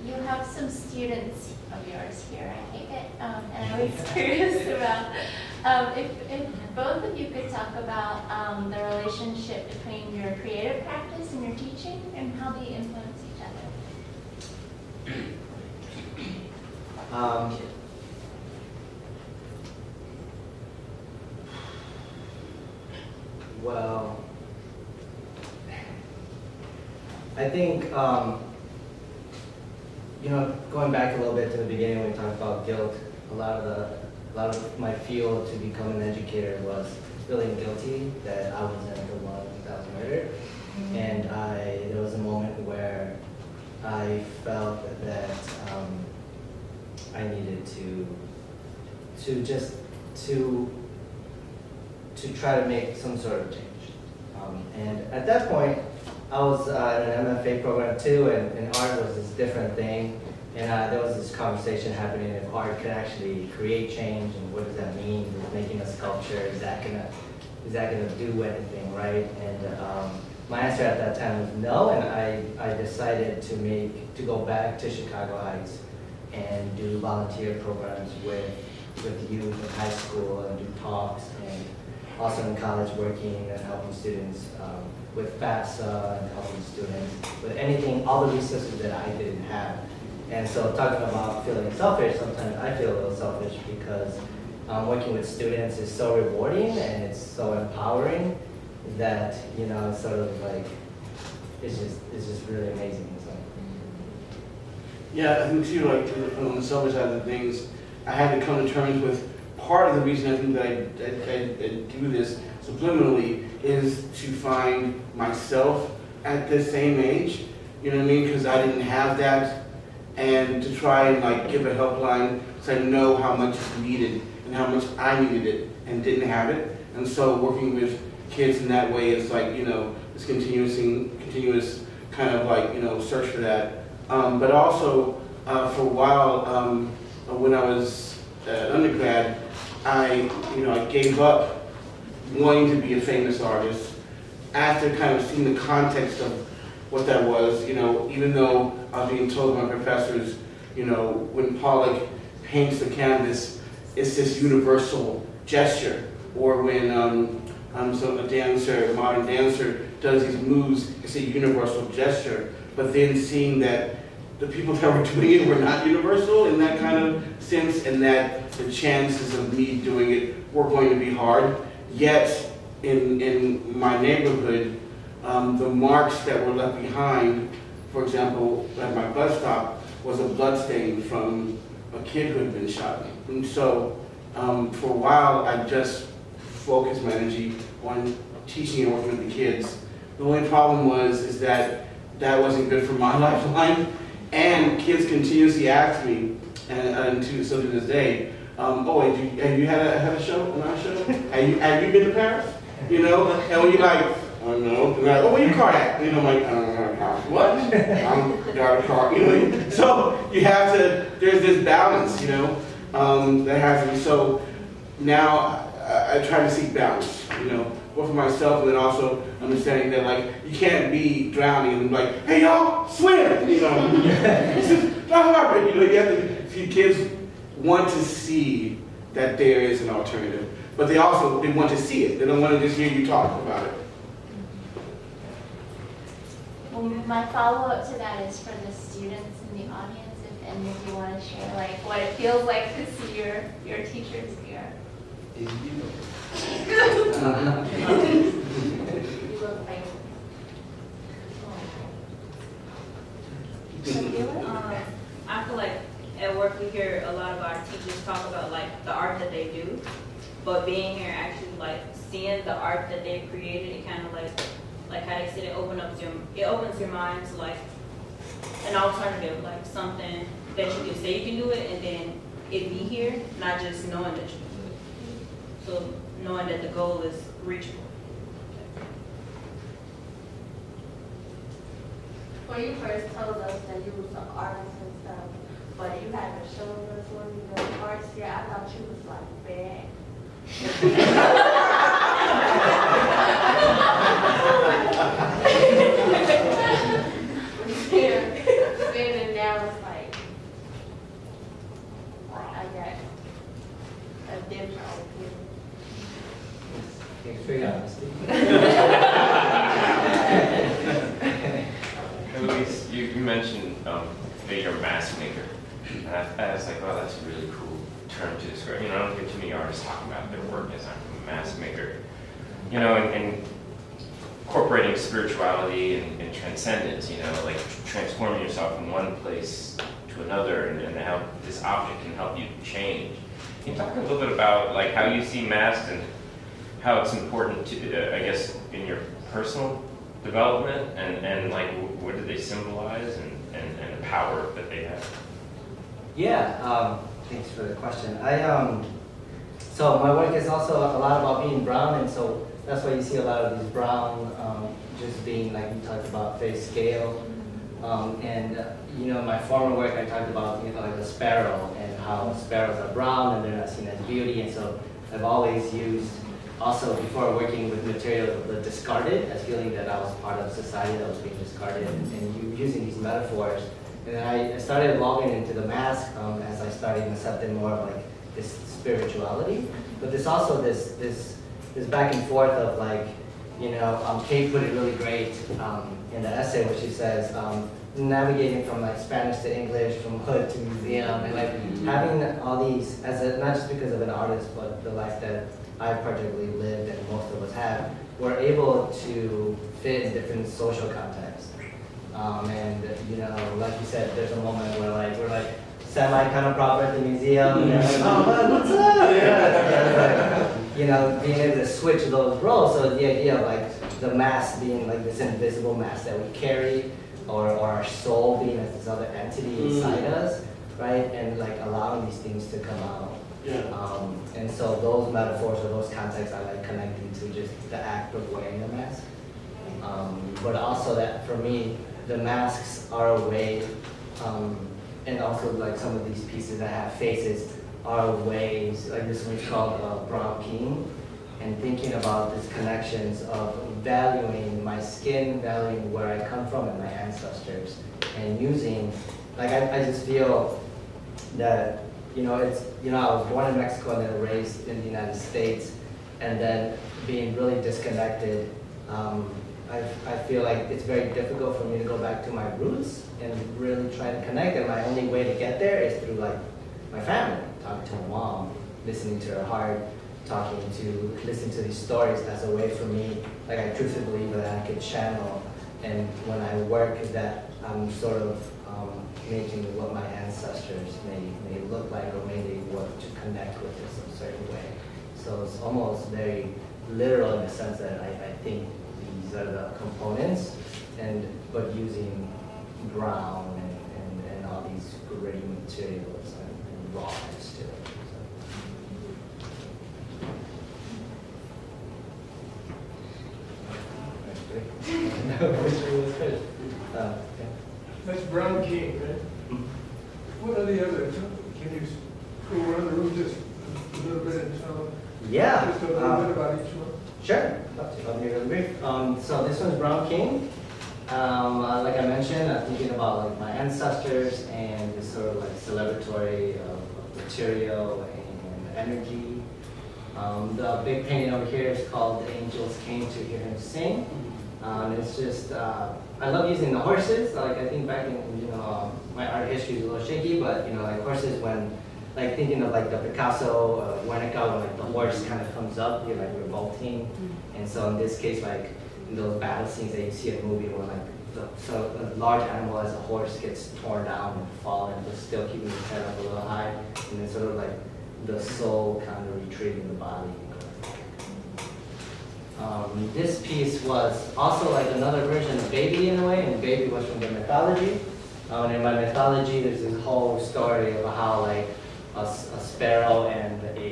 you have some students of yours here, I think it, um, and I was curious about um, if, if both of you could talk about um, the relationship between your creative practice and your teaching and how they influence each other. Um, well, I think, um, you know, going back a little bit to the beginning when we talked about guilt, a lot of the, a lot of my fuel to become an educator was feeling guilty that I wasn't the one that was murdered. Mm-hmm. And I, there was a moment where I felt that, um, I needed to, to just, to, to try to make some sort of change. Um, and at that point, I was uh, in an M F A program too, and, and art was this different thing. And uh, there was this conversation happening if art could actually create change, and what does that mean? Is making a sculpture, is that gonna, is that gonna do anything, right? And um, my answer at that time was no, and I, I decided to make, to go back to Chicago Heights and do volunteer programs with, with youth in high school and do talks, and also in college working and helping students um, with FAFSA and helping students with anything, all the resources that I didn't have. And so talking about feeling selfish, sometimes I feel a little selfish because um, working with students is so rewarding and it's so empowering that, you know, sort of like it's just it's just really amazing. It's like, yeah, I think too, like on the selfish side of things, I had to come to terms with part of the reason I think that I, I, I, I do this subliminally is to find myself at the same age, you know what I mean? Because I didn't have that, and to try and like give a helpline so I know how much it's needed and how much I needed it and didn't have it. And so working with kids in that way is like, you know, this continuous, continuous kind of like, you know, search for that. Um, but also, uh, for a while, um, when I was uh, undergrad, I, you know, I gave up wanting to be a famous artist after kind of seeing the context of what that was, you know, even though I was being told by my professors, you know, when Pollock paints the canvas, it's this universal gesture, or when um, um, so a dancer, a modern dancer, does these moves, it's a universal gesture, but then seeing that the people that were doing it were not universal in that kind of sense, and that the chances of me doing it were going to be hard. Yet, in, in my neighborhood, um, the marks that were left behind, for example, at my bus stop, was a blood stain from a kid who had been shot. And so, um, for a while, I just focused my energy on teaching and working with the kids. The only problem was is that that wasn't good for my lifeline, and kids continuously ask me, and, and to so to this day, um, oh, have you, have you had, a, had a show, an art show? have, you, have you been to Paris? You know, and when you're like, oh no, and like, oh, where your car at? You know, I'm like, I don't have a car. What? I'm got a car. You know, so you have to. There's this balance, you know, um, that has to be. So now I, I try to seek balance, you know. For myself, and then also understanding that like you can't be drowning and like, hey y'all, swim, you know. This is not hard, you know. You have to, if your kids want to see that there is an alternative, but they also they want to see it. They don't want to just hear you talk about it. Well, my follow-up to that is for the students in the audience, if, and if you want to share like what it feels like to see your your teachers here. You look like um, I feel like at work we hear a lot of our teachers talk about like the art that they do, but being here actually like seeing the art that they created, it kind of like like how they said it opens up your it opens your mind to like an alternative, like something that you can say you can do it and then it be here, not just knowing that you. So knowing that the goal is reachable. When you first told us that you was an artist and stuff, but you had to show us when you were an artist, yeah, I thought you was like bad. Yeah, standing down was like, I got a different opinion. Thanks for your honesty. Luis, you, you mentioned um, that you're a mask maker. And I, I was like, oh, that's a really cool term to describe. You know, I don't hear too many artists talking about their work as I'm a mask maker. You know, and, and incorporating spirituality and, and transcendence, you know, like transforming yourself from one place to another, and, and how this object can help you change. Can you talk a little bit about like how you see masks and how it's important to, uh, I guess, in your personal development, and, and like, what do they symbolize, and, and, and the power that they have? Yeah, um, thanks for the question. I um, so my work is also a lot about being brown, and so that's why you see a lot of these brown, um, just being, like you talked about, face scale. Um, and, uh, you know, in my former work, I talked about, you know, like the sparrow, and how sparrows are brown, and they're not seen as beauty, and so I've always used, also, before working with material that discarded, as feeling that I was part of society that was being discarded, and, and using these metaphors. And then I, I started evolving into the mask um, as I started accepting more of like this spirituality, but there's also this this this back and forth of like, you know, um, Kate put it really great um, in the essay where she says um, navigating from like Spanish to English, from hood to museum, and like having all these as a, not just because of an artist, but the life that I particularly lived and most of us have, were able to fit in different social contexts. Um, and you know, like you said, there's a moment where like we're like semi kind of proper at the museum. You know, like, oh, what's up? Yeah. And, like, you know, being able to switch those roles. So the idea of like the mask being like this invisible mask that we carry, or or our soul being as this other entity inside mm. us, right? And like allowing these things to come out. Yeah. Um, and so those metaphors or those contexts I like connecting to just the act of wearing the mask. Um, but also that for me, the masks are a way, um, and also like some of these pieces that have faces are ways, like this one's called uh, Brown King, and thinking about these connections of valuing my skin, valuing where I come from and my ancestors, and using, like I, I just feel that, you know, it's, you know, I was born in Mexico and then raised in the United States, and then being really disconnected, um, I, I feel like it's very difficult for me to go back to my roots and really try to connect, and my only way to get there is through like my family, talking to my mom, listening to her heart, talking to, listening to these stories as a way for me, like I truthfully believe that I could channel, and when I work that I'm sort of um, making what my ancestors may, may look like or may they work to connect with in some certain way. So it's almost very literal in the sense that I, I think are the components, and but using brown and, and, and all these gritty materials and, and rawness to it. So. uh, yeah. That's Brown King, right? What are the other? Can you go around the room just a little bit and tell? Yeah. Just a little um, bit about each one. Sure. Um, so this one's Brown King. Um, uh, like I mentioned, I'm thinking about like my ancestors and this sort of like celebratory of, of material and energy. Um, the big painting over here is called The Angels Came to Hear Him Sing. Um, it's just uh, I love using the horses. Like I think back in you know my art history is a little shaky, but you know like horses when. Like thinking of like the Picasso, uh, Guernica, when like the horse kind of comes up, you're like revolting. Mm-hmm. And so in this case, like in those battle scenes that you see in a movie where like the, so a large animal as a horse gets torn down and fallen, but still keeping its head up a little high, and then sort of like the soul kind of retrieving the body. Um, this piece was also like another version of Baby in a way, and Baby was from the mythology. Um, and in my mythology, there's this whole story about how like A, a sparrow and a,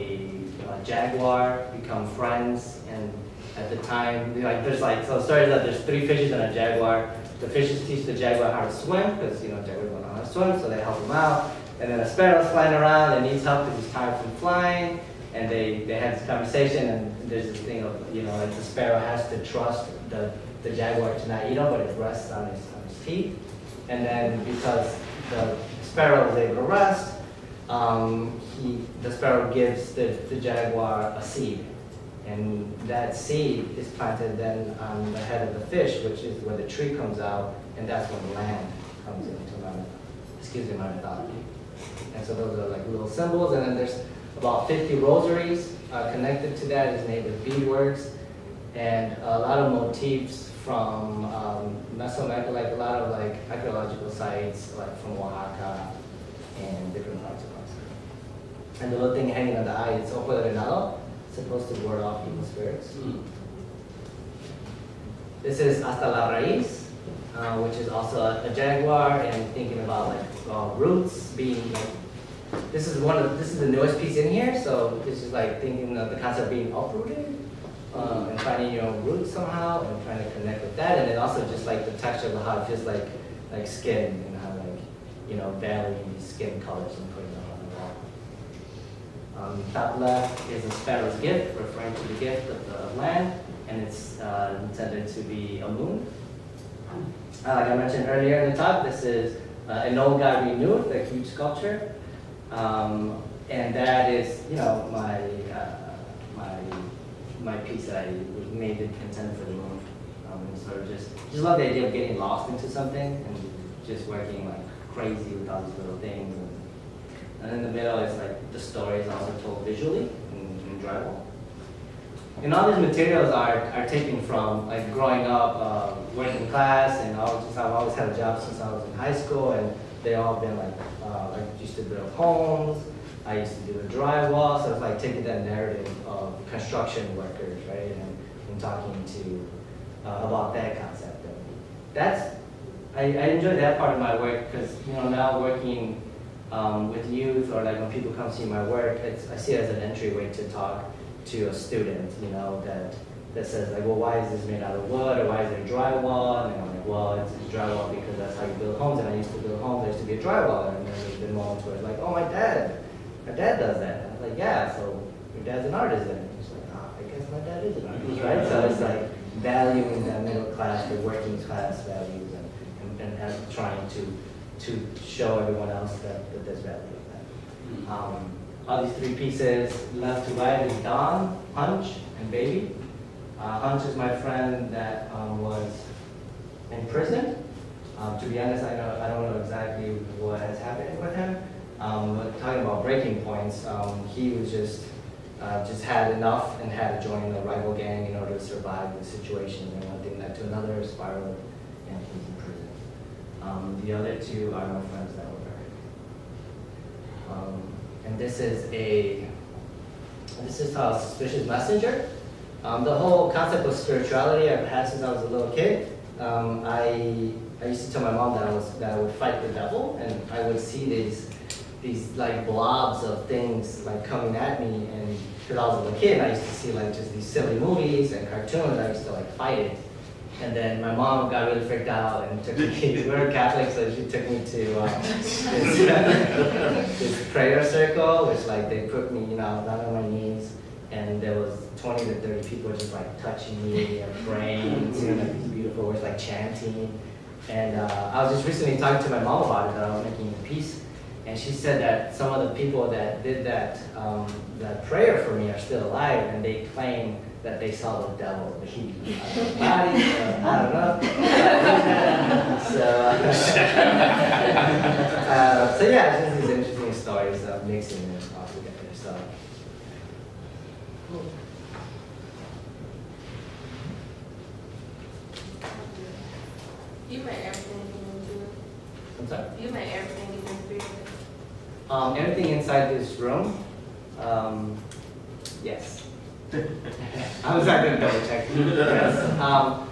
a jaguar become friends, and at the time, like there's like so stories that there's three fishes and a jaguar. The fishes teach the jaguar how to swim because you know jaguars don't know how to swim, so they help him out. And then a sparrow's flying around and needs help because he's tired from flying. And they they had this conversation, and there's this thing of you know like the sparrow has to trust the the jaguar to not eat him, but it rests on his on his teeth. And then because the sparrow was able to rest. Um, he, the sparrow gives the, the jaguar a seed, and that seed is planted then on the head of the fish, which is where the tree comes out, and that's when land comes into my, excuse me, my mythology. And so those are like little symbols, and then there's about fifty rosaries uh, connected to that is made with beadworks, and a lot of motifs from um, Mesoamerica, like a lot of like archaeological sites, like from Oaxaca and different parts of. And the little thing hanging on the eye, it's ojo de venado, supposed to ward off evil spirits. Mm. This is hasta la raíz, uh, which is also a, a jaguar, and thinking about like uh, roots being. Like, this is one of this is the newest piece in here, so this is like thinking of the concept of being uprooted um, and finding your own roots somehow and trying to connect with that, and then also just like the texture of how it feels like like skin and how like you know valuing these skin colors and putting them. Um, top left is a Sparrow's Gift, referring to the gift of the land, and it's uh, intended to be a moon. Uh, like I mentioned earlier in the talk, this is uh, An Old God Renewed, a huge sculpture, um, and that is, you know, my uh, my my piece that I made it intended for the moon. Um, and sort of just just love the idea of getting lost into something and just working like crazy with all these little things. And, And in the middle is like the story is also told visually in, in drywall. And all these materials are, are taken from like growing up, uh, working class, and all, just, I've always had a job since I was in high school, and they all been like, uh, I used to build homes, I used to do a drywall, so it's like taking that narrative of construction workers, right, and, and talking to, uh, about that concept. And that's, I, I enjoy that part of my work, because, you know, now working um, with youth, or like when people come see my work, it's, I see it as an entryway to talk to a student, you know, that that says like, well, why is this made out of wood, or why is there drywall? And I'm like, well, it's, it's drywall because that's how you build homes, and I used to build homes, there used to be a drywall, and there's been moments where it's like, oh, my dad, my dad does that. And I was like, yeah, so your dad's an artist, and it's like, ah, oh, I guess my dad is an artist, right? So it's like valuing that middle class, the working class values, and and, and as trying to to show everyone else that, that there's value in that. Um, All these three pieces, left to right, is Don, Hunch, and Baby. Uh, Hunch is my friend that um, was in prison. Um, to be honest, I, know, I don't know exactly what has happened with him. Um, but talking about breaking points, um, he was just uh, just had enough and had to join the rival gang in order to survive the situation. And one thing led to another, spiraled, and he's in prison. Um, the other two are my friends that were buried. Um, And this is a, this is a Suspicious Messenger. Um, the whole concept of spirituality I've had since I was a little kid. Um, I I used to tell my mom that I was that I would fight the devil, and I would see these these like blobs of things like coming at me. And because I was a little kid, I used to see like just these silly movies and cartoons. I used to like fight it. And then my mom got really freaked out and took me, we were Catholic, so she took me to um, this, this prayer circle, which like they put me, you know, down on my knees, and there was twenty to thirty people just like touching me and praying, and seeing like these beautiful words like chanting. And uh, I was just recently talking to my mom about it, that I was making a piece, and she said that some of the people that did that, um, that prayer for me are still alive, and they claim that they saw the devil, but he uh, body, uh, I don't know. So, uh, so yeah, it's just these interesting stories of mixing it all together. So, cool. You made everything you do. I'm sorry? You made everything you do. Um, everything inside this room. Um, yes. I was not going to double check. Yes. Um,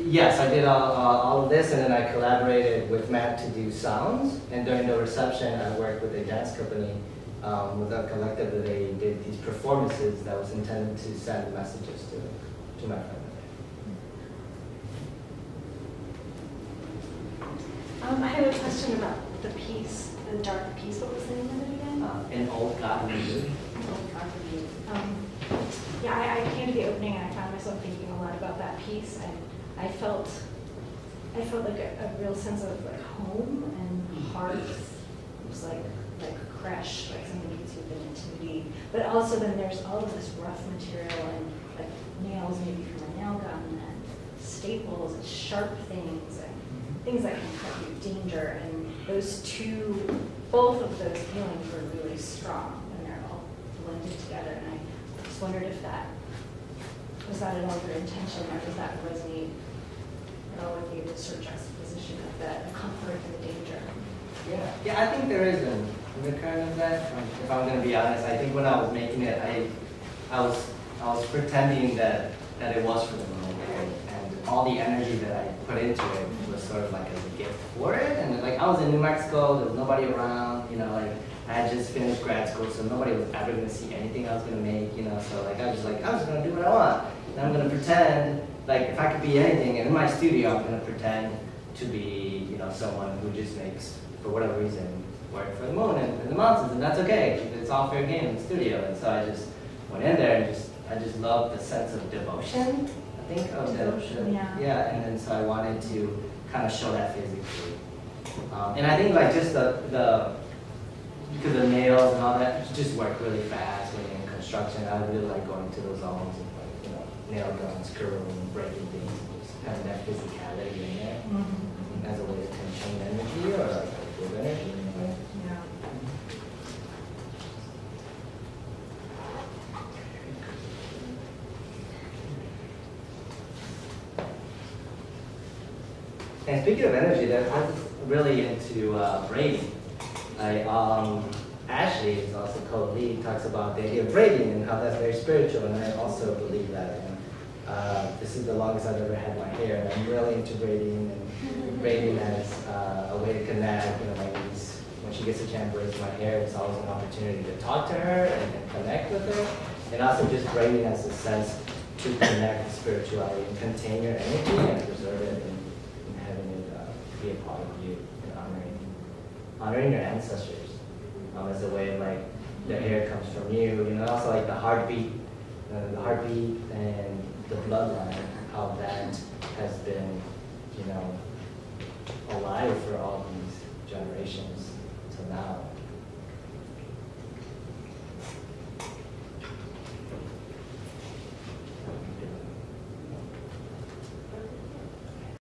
yes, I did all, uh, all of this, and then I collaborated with Matt to do sounds. And during the reception, I worked with a dance company um, with a collective that they did these performances that was intended to send messages to, to my family. Um, I had a question about the piece, the dark piece. What was the name of it again? Uh, An Old God Renewed. An Old God Renewed. Um, Yeah, I, I came to the opening and I found myself thinking a lot about that piece, and I felt, I felt like a, a real sense of like home and heart. It was like like a crash, like something gives you the intimacy. But also then there's all of this rough material and like nails, maybe from a nail gun, and staples and sharp things and things that can cause you danger. And those two, both of those feelings were really strong, and they're all blended together. And I wondered if that was that at all your intention, or does that resonate at all with you, the sort of juxtaposition of the comfort and the danger? Yeah, yeah, I think there is an undercurrent of that. If I'm going to be honest, I think when I was making it, I, I was, I was pretending that that it was for the moment, and, and all the energy that I put into it was sort of like as a gift for it. And like I was in New Mexico, there was nobody around, you know, like. I had just finished grad school, so nobody was ever going to see anything I was going to make, you know, so like, I was just like, I'm just going to do what I want, and I'm going to pretend, like, if I could be anything, and in my studio, I'm going to pretend to be, you know, someone who just makes, for whatever reason, work for the moon and, and the mountains, and that's okay, it's all fair game in the studio, and so I just went in there, and just, I just loved the sense of devotion, I think, of devotion, yeah, yeah, and then so I wanted to kind of show that physically, um, and I think, like, just the, the, because the nails and all that just work really fast when you're in construction. I really like going to those zones and like, you know, nail guns, curling, breaking things, and just having that physicality in there mm-hmm. as a way to contain energy or like give energy in a way. Yeah. And speaking of energy, there, I'm really into uh, braiding. I, um, Ashley is also co-lead, talks about the idea of braiding and how that's very spiritual, and I also believe that. And, uh, this is the longest I've ever had my hair, and I'm really into braiding, and braiding as uh, a way to connect. You know, my niece, when she gets a chance to braid my hair, it's always an opportunity to talk to her and, and connect with her, and also just braiding as a sense to connect with spirituality and contain your energy and preserve it, and, and having it uh, be a part of you, and honoring, honoring your ancestors. Um, as a way of like, the hair comes from you, you know, also like the heartbeat, uh, the heartbeat and the bloodline, how that has been